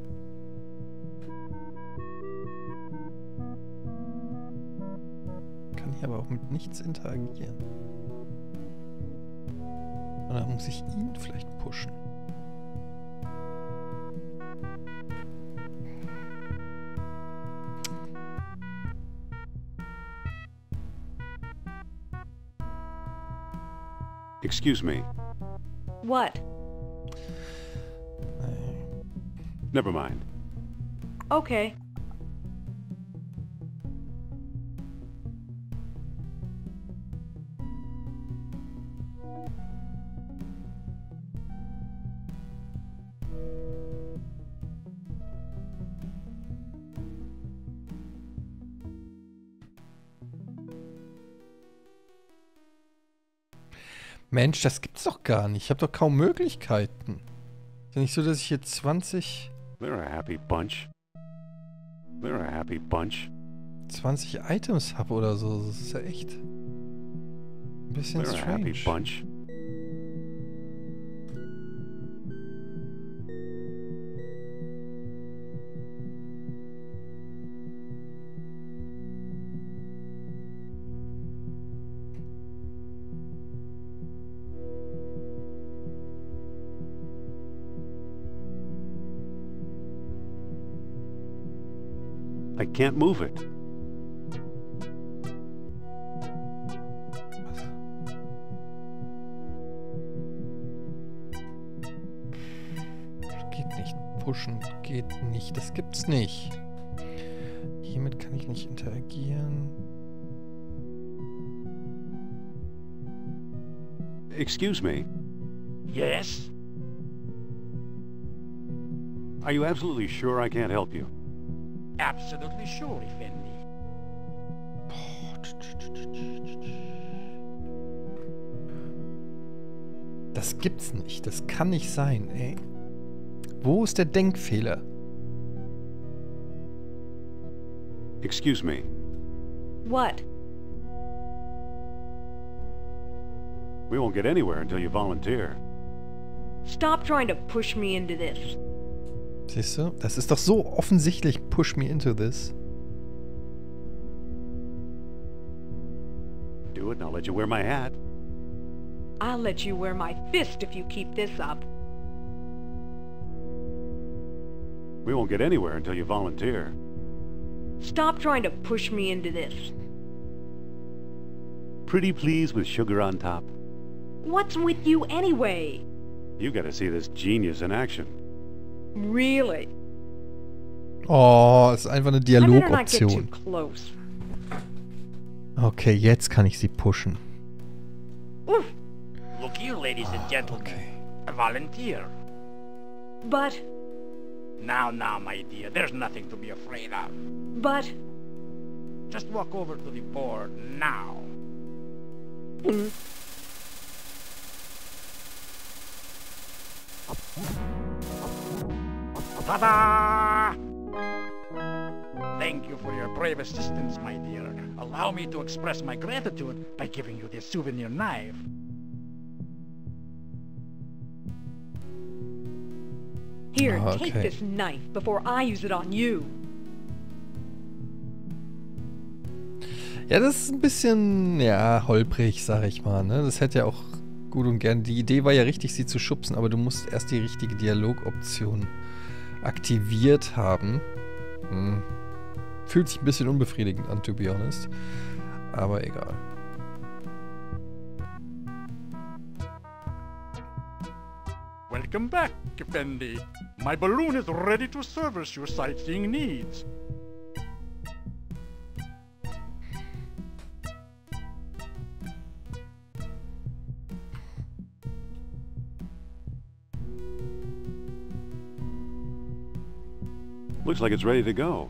Kann hier aber auch mit nichts interagieren. Und dann muss ich ihn vielleicht pushen. Excuse me. What? Never mind. Okay. Mensch, das gibt's doch gar nicht. Ich habe doch kaum Möglichkeiten. Ist ja nicht so, dass ich jetzt zwanzig... They're a happy bunch. They're a happy bunch. zwanzig Items habe oder so. Das ist ja echt... ein bisschen They're strange. A happy bunch. I can't move it. Was? Geht nicht. Pushen geht nicht. Das gibt's nicht. Hiermit kann ich nicht interagieren. Excuse me. Yes? Are you absolutely sure I can't help you? Absolutely sure, Effendi. Das gibt's nicht. Das kann nicht sein, ey. Wo ist der Denkfehler? Excuse me. What? We won't get anywhere until you volunteer. Stop trying to push me into this. Siehst du? Das ist doch so offensichtlich. Push me into this. Do it and I'll let you wear my hat. I'll let you wear my fist if you keep this up. We won't get anywhere until you volunteer. Stop trying to push me into this. Pretty please with sugar on top. What's with you anyway? You gotta see this genius in action. Really? Oh, ist einfach eine Dialogoption. Okay, jetzt kann ich sie pushen. Uff. Look you, ladies and gentlemen. Okay. I volunteer. But now, now, my dear, there's nothing to be afraid of. But Just walk over to the board now. Ta-da! Thank you for your brave assistance, my dear. Allow me to express my gratitude by giving you this souvenir knife. Here, okay. Take this knife before I use it on you. Ja, das ist ein bisschen, ja, holprig, sag ich mal, ne? Das hätte ja auch gut und gern, die Idee war ja richtig, sie zu schubsen, aber du musst erst die richtige Dialogoption aktiviert haben. Hm. Fühlt sich ein bisschen unbefriedigend an, to be honest. Aber egal. Welcome back, Effendi. My balloon is ready to service your sightseeing needs. Looks like it's ready to go.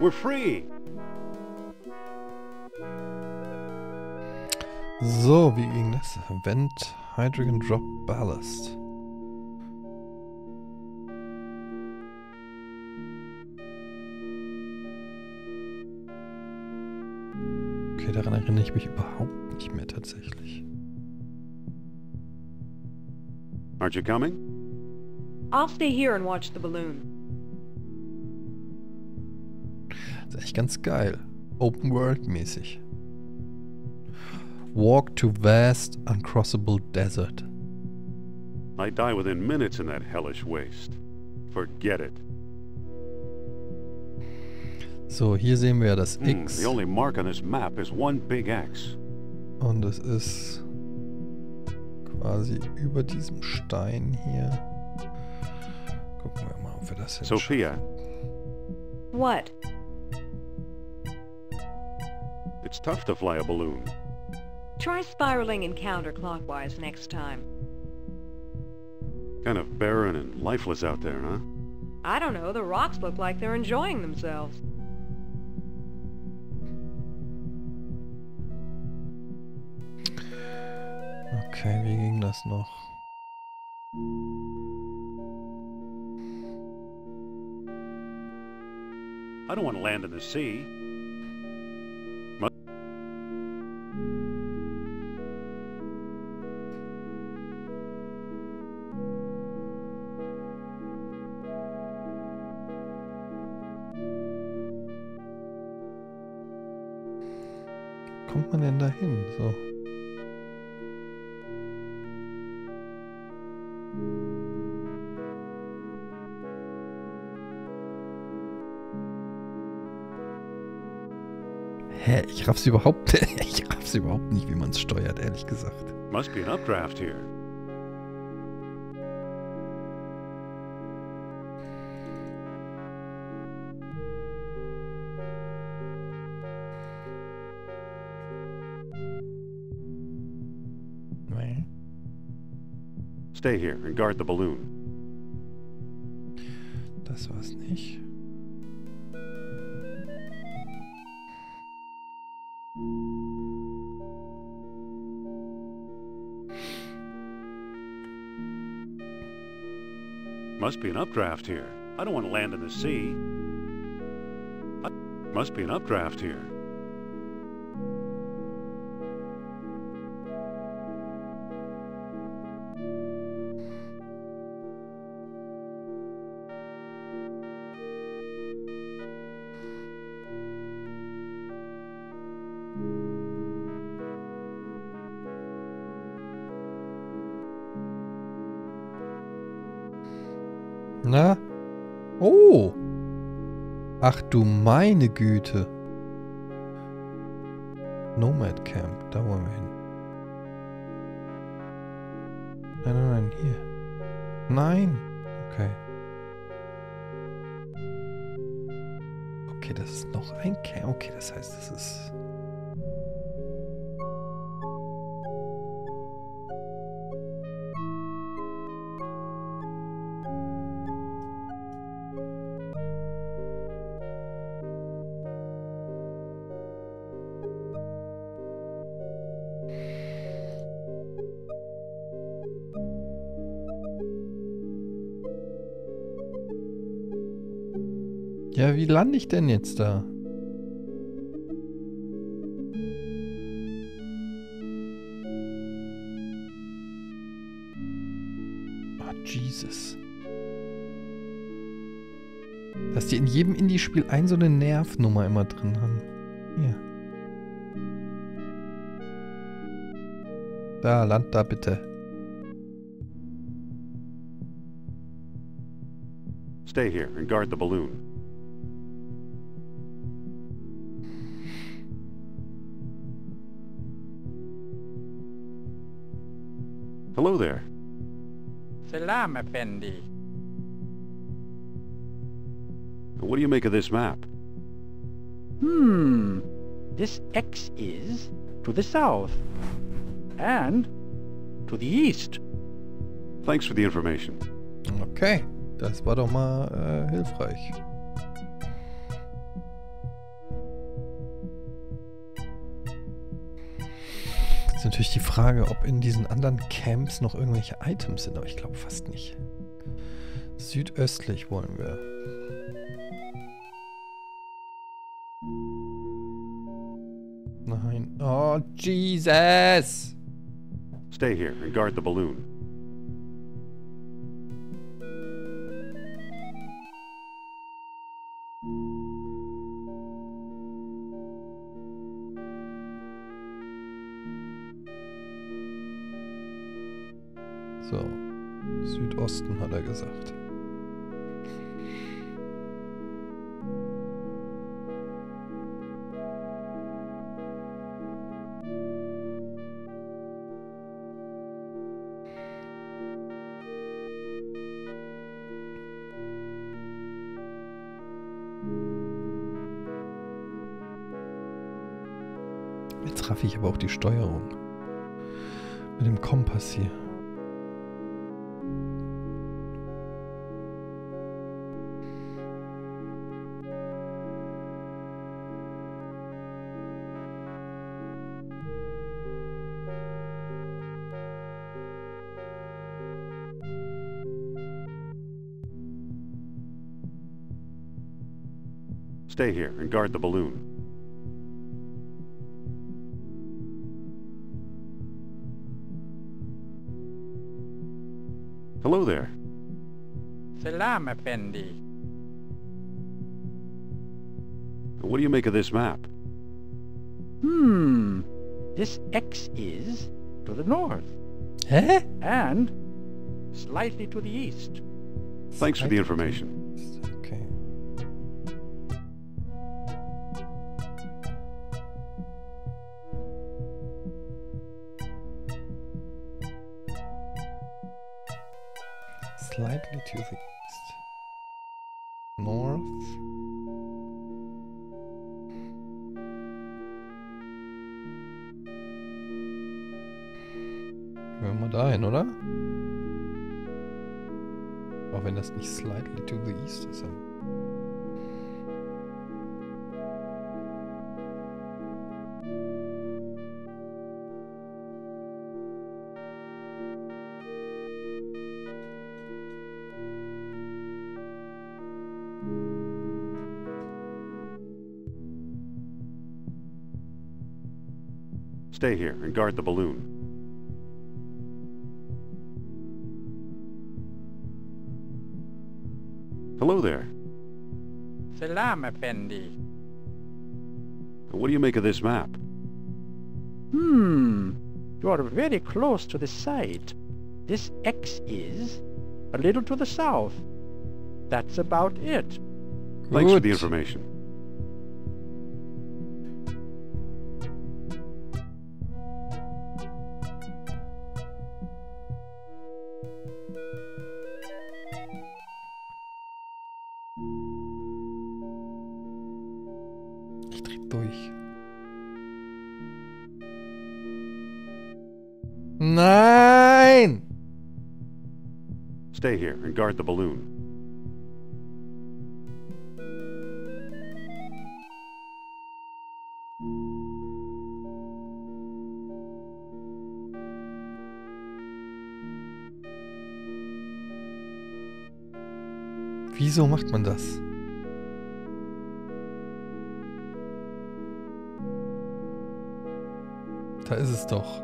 We're free. So, wie ging das? Vent Hydrogen Drop Ballast. Okay, daran erinnere ich mich überhaupt nicht mehr tatsächlich. Aren't you coming? I'll stay here and watch the balloon. Das ist echt ganz geil. Open World mäßig. Walk to vast, uncrossable desert. I die within minutes in that hellish waste. Forget it. So, hier sehen wir das X. The only mark on this map is one big X. Und es ist quasi über diesem Stein hier. Gucken wir mal, ob wir das hinschauen. Sophia. What? It's tough to fly a balloon. Try spiraling and counterclockwise next time. Kind of barren and lifeless out there, huh? I don't know. The rocks look like they're enjoying themselves. Okay, wie ging das noch? I don't want to land in the sea. Kommt man denn da hin? So. Hä, ich raff's überhaupt ich raff's überhaupt nicht, wie man es steuert, ehrlich gesagt. Must be an updraft here. Stay here and guard the balloon. Das war's nicht. Must be an updraft here. I don't want to land in the sea. I must be an updraft here. Na? Oh! Ach du meine Güte! Nomad Camp, da wollen wir hin. Nein, nein, nein, hier. Nein! Okay. Okay, das ist noch ein Camp. Okay, das heißt, das ist... Ja, wie lande ich denn jetzt da? Oh, Jesus. Dass die in jedem Indie-Spiel ein so eine Nervnummer immer drin haben. Hier. Da, land da bitte. Stay here and guard the balloon. Hello there. Salam, Effendi. What do you make of this map? Hmm. This X is to the south and to the east. Thanks for the information. Okay. Das war doch mal äh, hilfreich. Ist natürlich die Frage, ob in diesen anderen Camps noch irgendwelche Items sind, aber ich glaube fast nicht. Südöstlich wollen wir. Nein. Oh, Jesus! Stay here and guard the balloon. So, Südosten hat er gesagt. Jetzt raff ich aber auch die Steuerung mit dem Kompass hier. Stay here and guard the balloon. Hello there. Salam, Effendi. What do you make of this map? Hmm. This X is to the north. Huh? And slightly to the east. Thanks for the information. Slightly to the east. North. Hören wir da hin, oder? Auch wenn das nicht slightly to the east ist. Stay here and guard the balloon. Hello there. Salam, Effendi. What do you make of this map? Hmm. You are very close to the site. This X is a little to the south. That's about it. Good. Thanks for the information. Nein! Stay here and guard the balloon. Wieso macht man das? Da ist es doch.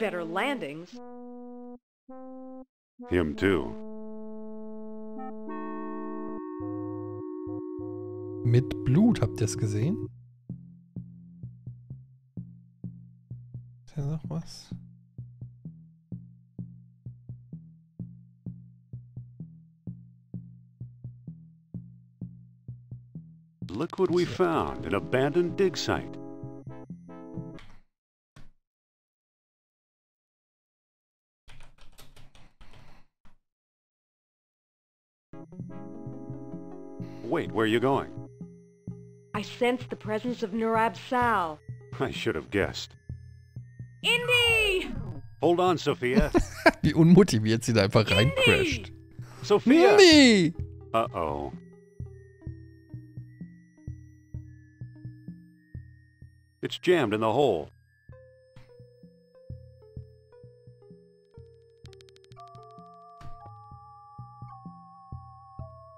Better landings. Him too. Mit Blut, habt ihr es gesehen? Ist ja noch was? Look what we found, an abandoned dig site. Wait, where are you going? I sense the presence of Nur-Ab-Sal. I should have guessed. Indy! Hold on, Sophia. Wie unmotiviert sie da einfach reincrasht. Sophia! Indy! Uh-oh. It's jammed in the hole.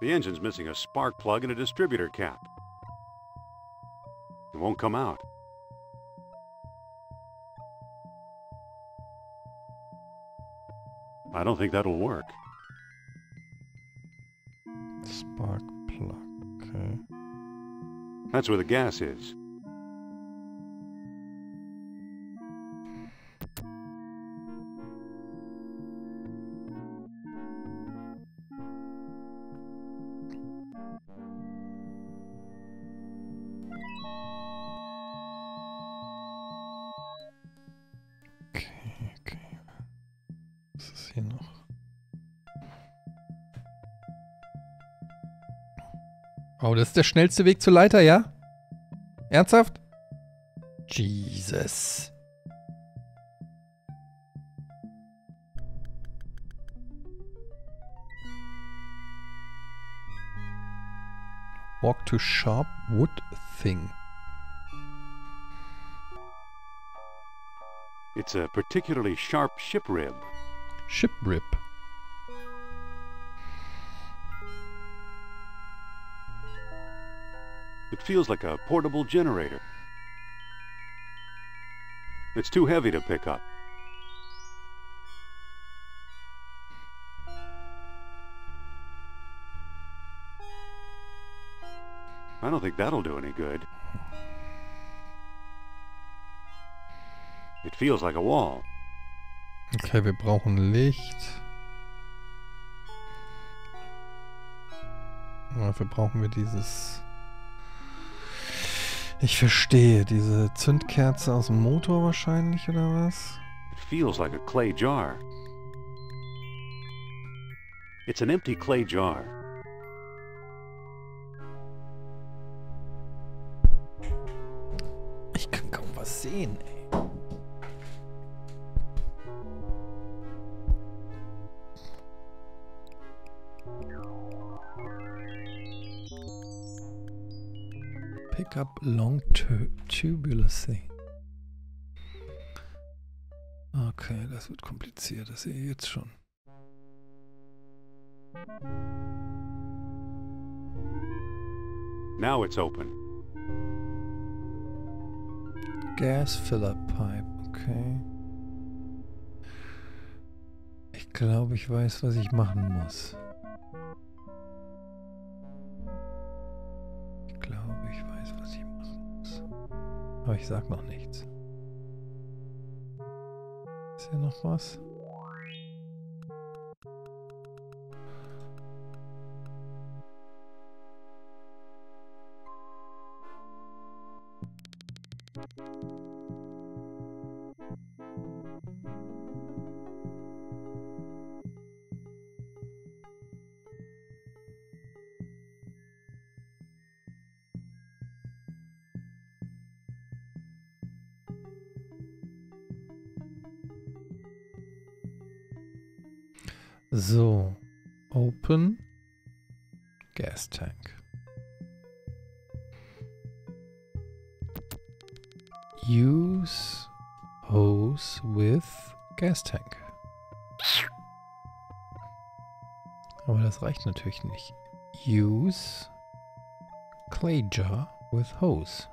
The engine's missing a spark plug and a distributor cap. It won't come out. I don't think that'll work. Spark plug, okay. That's where the gas is. Das ist der schnellste Weg zur Leiter, ja? Ernsthaft? Jesus. Walk to sharp wood thing. It's a particularly sharp ship rib. Ship rib. It feels like a portable generator. It's too heavy to pick up. I don't think that'll do any good. It feels like a wall. Okay, wir brauchen Licht. Dafür brauchen wir dieses... Ich verstehe, diese Zündkerze aus dem Motor wahrscheinlich, oder was? It feels like a clay jar. It's an empty clay jar. Ich kann kaum was sehen, ey. Pick up long tu tubular thing. Okay, das wird kompliziert, das sehe ich jetzt schon. Now it's open. Gas filler pipe, okay. Ich glaube, ich weiß, was ich machen muss. Aber ich sag noch nichts. Ist hier noch was? So, open, gas tank. Use hose with gas tank. Aber das reicht natürlich nicht. Use clay jar with hose.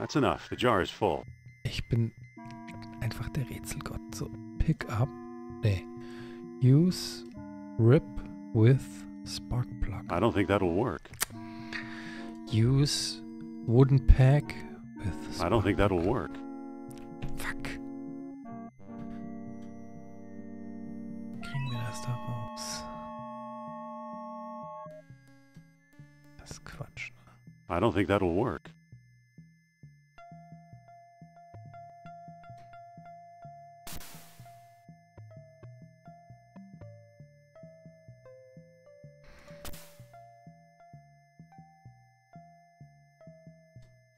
That's enough. The jar is full. Ich bin einfach der Rätselgott. So, pick up. Nee. Use rip with spark plug. I don't think that'll work. Use wooden peg with spark I don't think that'll work. Fuck. Kriegen wir das da raus? Das ist Quatsch, ne? I don't think that'll work.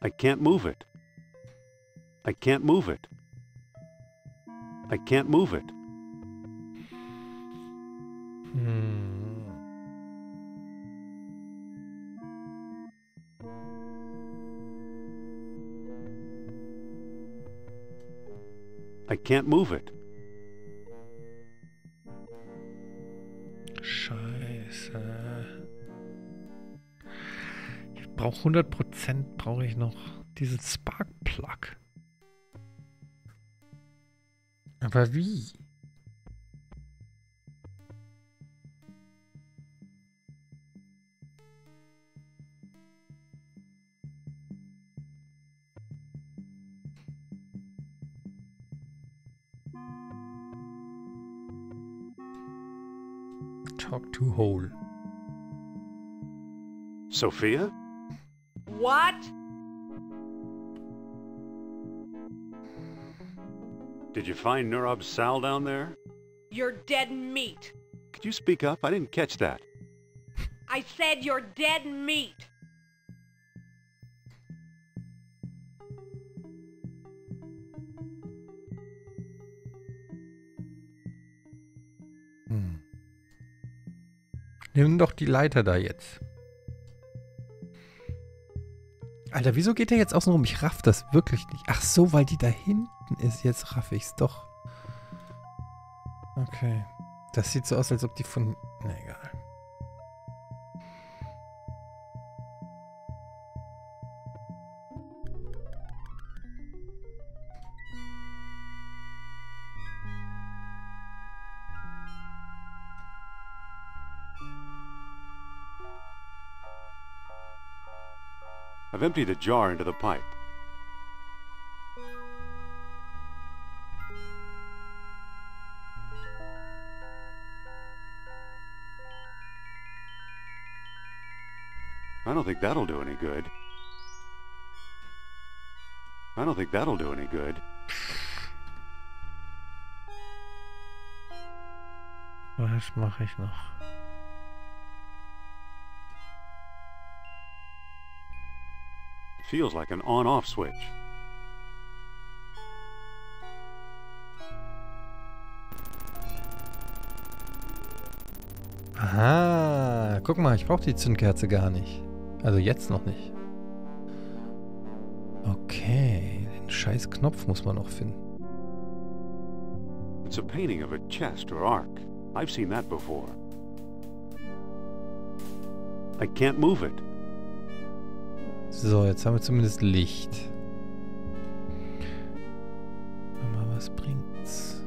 I can't move it. I can't move it. I can't move it. Hmm. I can't move it. Scheiße. Brauche hundert Prozent brauche ich noch diesen Spark Plug. Aber wie? Talk to hole. Sophia? What? Did you find Nur-Ab-Sal down there? You're dead meat. Could you speak up? I didn't catch that. I said you're dead meat. Hm. Nimm doch die Leiter da jetzt. Alter, wieso geht der jetzt außen rum? Ich raff das wirklich nicht. Ach so, weil die da hinten ist. Jetzt raff ich's doch. Okay. Das sieht so aus, als ob die von... Na egal. I've emptied a jar into the pipe. I don't think that'll do any good. I don't think that'll do any good. Was mache ich noch? Feels like an on-off switch. Aha, guck mal, ich brauche die Zündkerze gar nicht. Also jetzt noch nicht. Okay, den scheiß Knopf muss man noch finden. It's a painting of a chest or ark. I've seen that before. I can't move it. So, jetzt haben wir zumindest Licht. Aber was bringt's?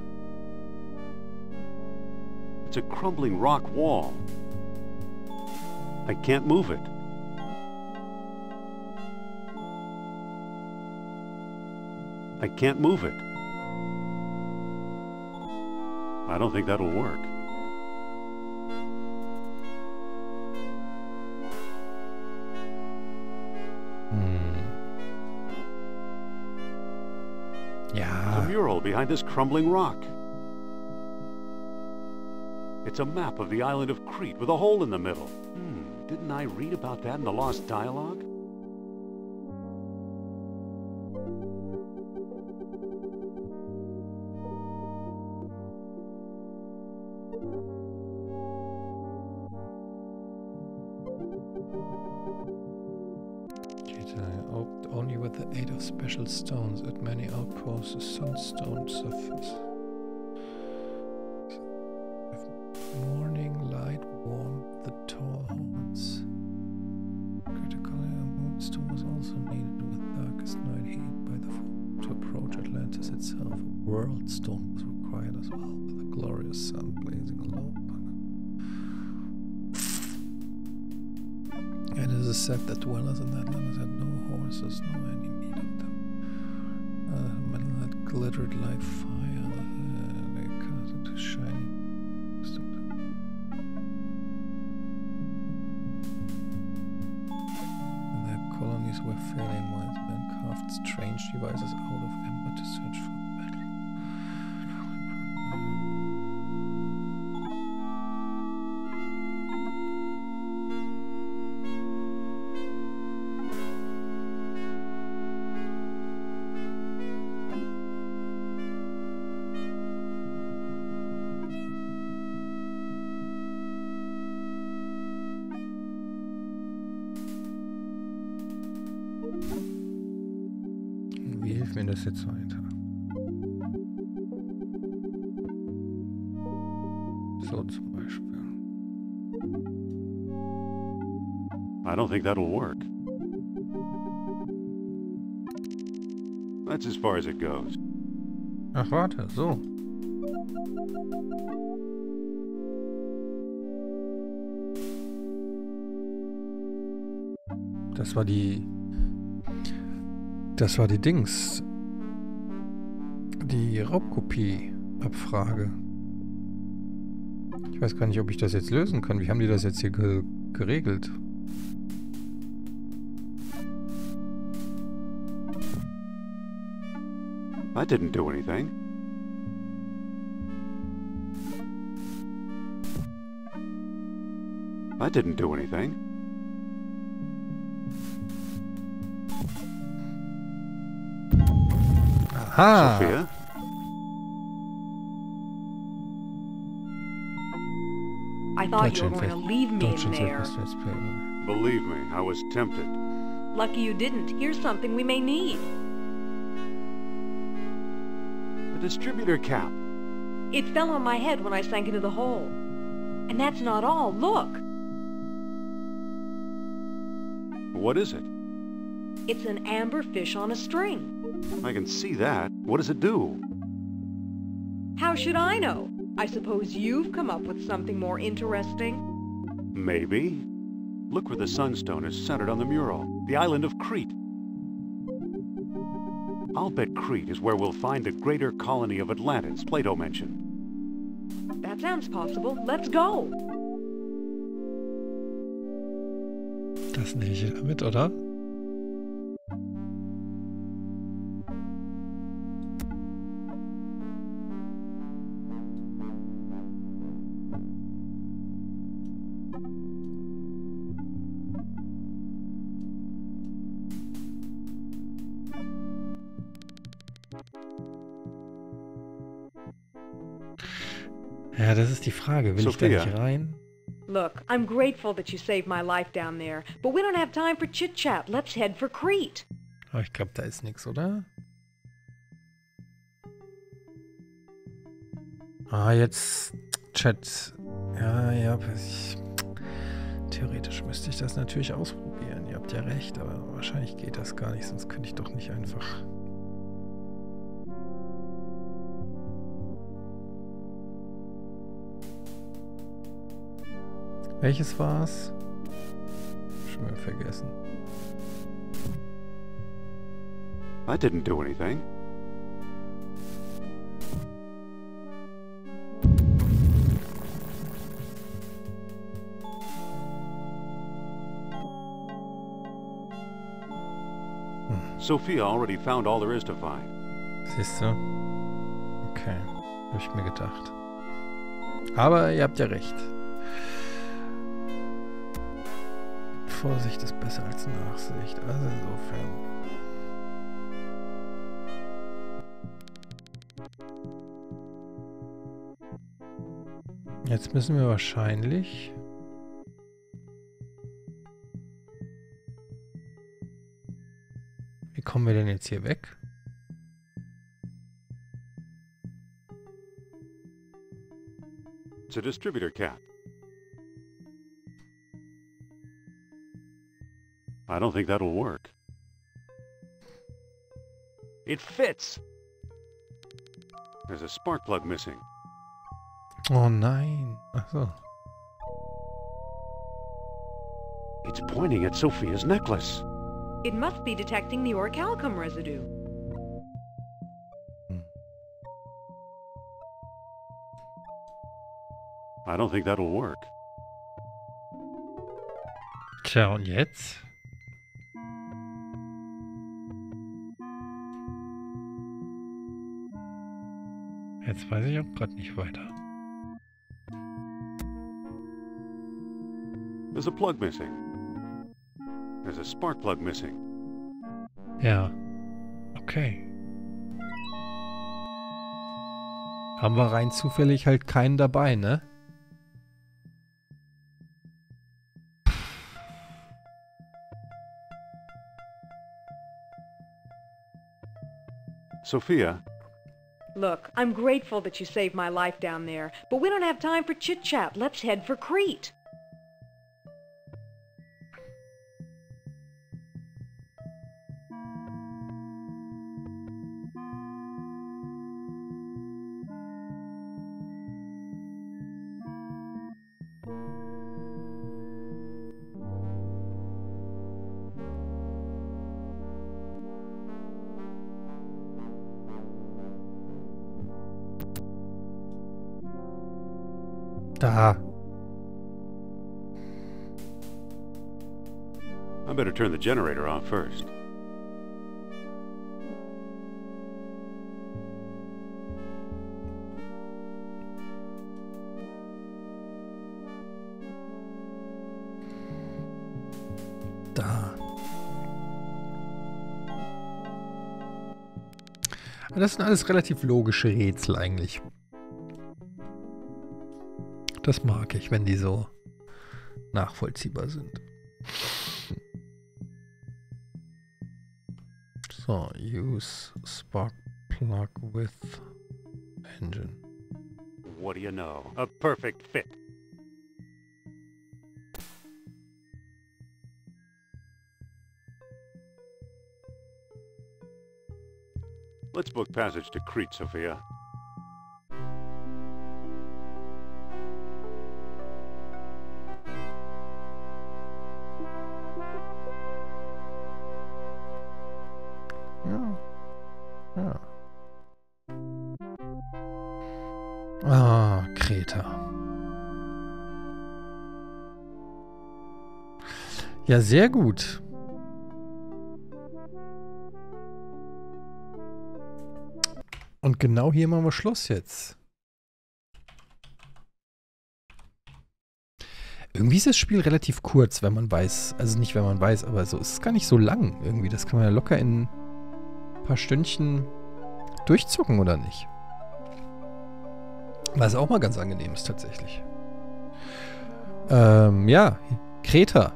It's a crumbling rock wall. I can't move it. I can't move it. I don't think that'll work. Mural behind this crumbling rock. It's a map of the island of Crete with a hole in the middle. Hmm, didn't I read about that in the lost dialogue? special stones at many outposts, a sunstone surface. If morning light warmed the tall horns. Critical moonstone was also needed with darkest night heat by the full to approach Atlantis itself. A world stone was required as well, with a glorious sun blazing low. It is said that dwellers in that land had no horses, nor any need of them. Uh, metal that glittered like fire, uh, they cut into shiny. And their colonies were fairly wise men, carved strange devices out of amber to search for battle. Jetzt weiter. So zum Beispiel. I don't think that'll work. That's as far as it goes. Ach warte, so. Das war die. Das war die Dings. Die Raubkopie-Abfrage. Ich weiß gar nicht, ob ich das jetzt lösen kann. Wie haben die das jetzt hier ge geregelt? I didn't do anything. I didn't do anything. Aha! Sophia? I thought you were going to leave me in there. Believe me, I was tempted. Lucky you didn't. Here's something we may need. A distributor cap. It fell on my head when I sank into the hole. And that's not all. Look! What is it? It's an amber fish on a string. I can see that. What does it do? How should I know? I suppose you've come up with something more interesting? Maybe. Look where the sunstone is centered on the mural, the island of Crete. I'll bet Crete is where we'll find the greater colony of Atlantis Plato mentioned. That sounds possible. Let's go! Das nehme ich mit, oder? Ja, das ist die Frage. Will ich da nicht rein? Look, I'm grateful that you saved my life down there, but we don't have time for chit-chat. Let's head for Crete. Oh, ich glaube, da ist nichts, oder? Ah, jetzt Chat. Ja, ja, ich, theoretisch müsste ich das natürlich ausprobieren. Ihr habt ja recht, aber wahrscheinlich geht das gar nicht, sonst könnte ich doch nicht einfach... Welches war's? Schon mal vergessen. I didn't do anything. Hm. Sophia already found all there is to find. Siehst du? Okay, hab ich mir gedacht. Aber ihr habt ja recht. Vorsicht ist besser als Nachsicht, also insofern. Jetzt müssen wir wahrscheinlich... Wie kommen wir denn jetzt hier weg? It's a distributor cap. I don't think that'll work. It fits. There's a spark plug missing. Oh nein. Ach so. It's pointing at Sophia's necklace. It must be detecting the orichalcum residue. Hmm. I don't think that'll work. Tja, und jetzt? Jetzt weiß ich auch gerade nicht weiter. There's a plug missing. There's a spark plug missing. Ja. Okay. Haben wir rein zufällig halt keinen dabei, ne? Sophia. Look, I'm grateful that you saved my life down there, but we don't have time for chit-chat. Let's head for Crete. Da. I better turn the generator off first. Da. Das sind alles relativ logische Rätsel eigentlich. Das mag ich, wenn die so nachvollziehbar sind. So, use spark plug with engine. What do you know? A perfect fit. Let's book passage to Crete, Sophia. Ja, sehr gut. Und genau hier machen wir Schluss jetzt. Irgendwie ist das Spiel relativ kurz, wenn man weiß. Also nicht, wenn man weiß, aber so ist es gar nicht so lang irgendwie. Das kann man ja locker in ein paar Stündchen durchzocken, oder nicht? Was auch mal ganz angenehm ist tatsächlich. Ähm, ja, Kreta.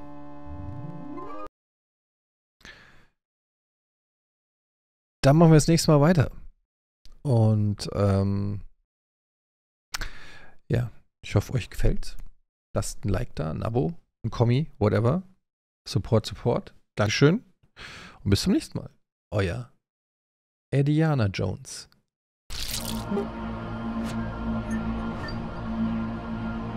Dann machen wir das nächste Mal weiter. Und ähm, ja, ich hoffe, euch gefällt. Lasst ein Like da, ein Abo, ein Kommi, whatever. Support, Support. Dankeschön. Und bis zum nächsten Mal. Euer Indiana Jones.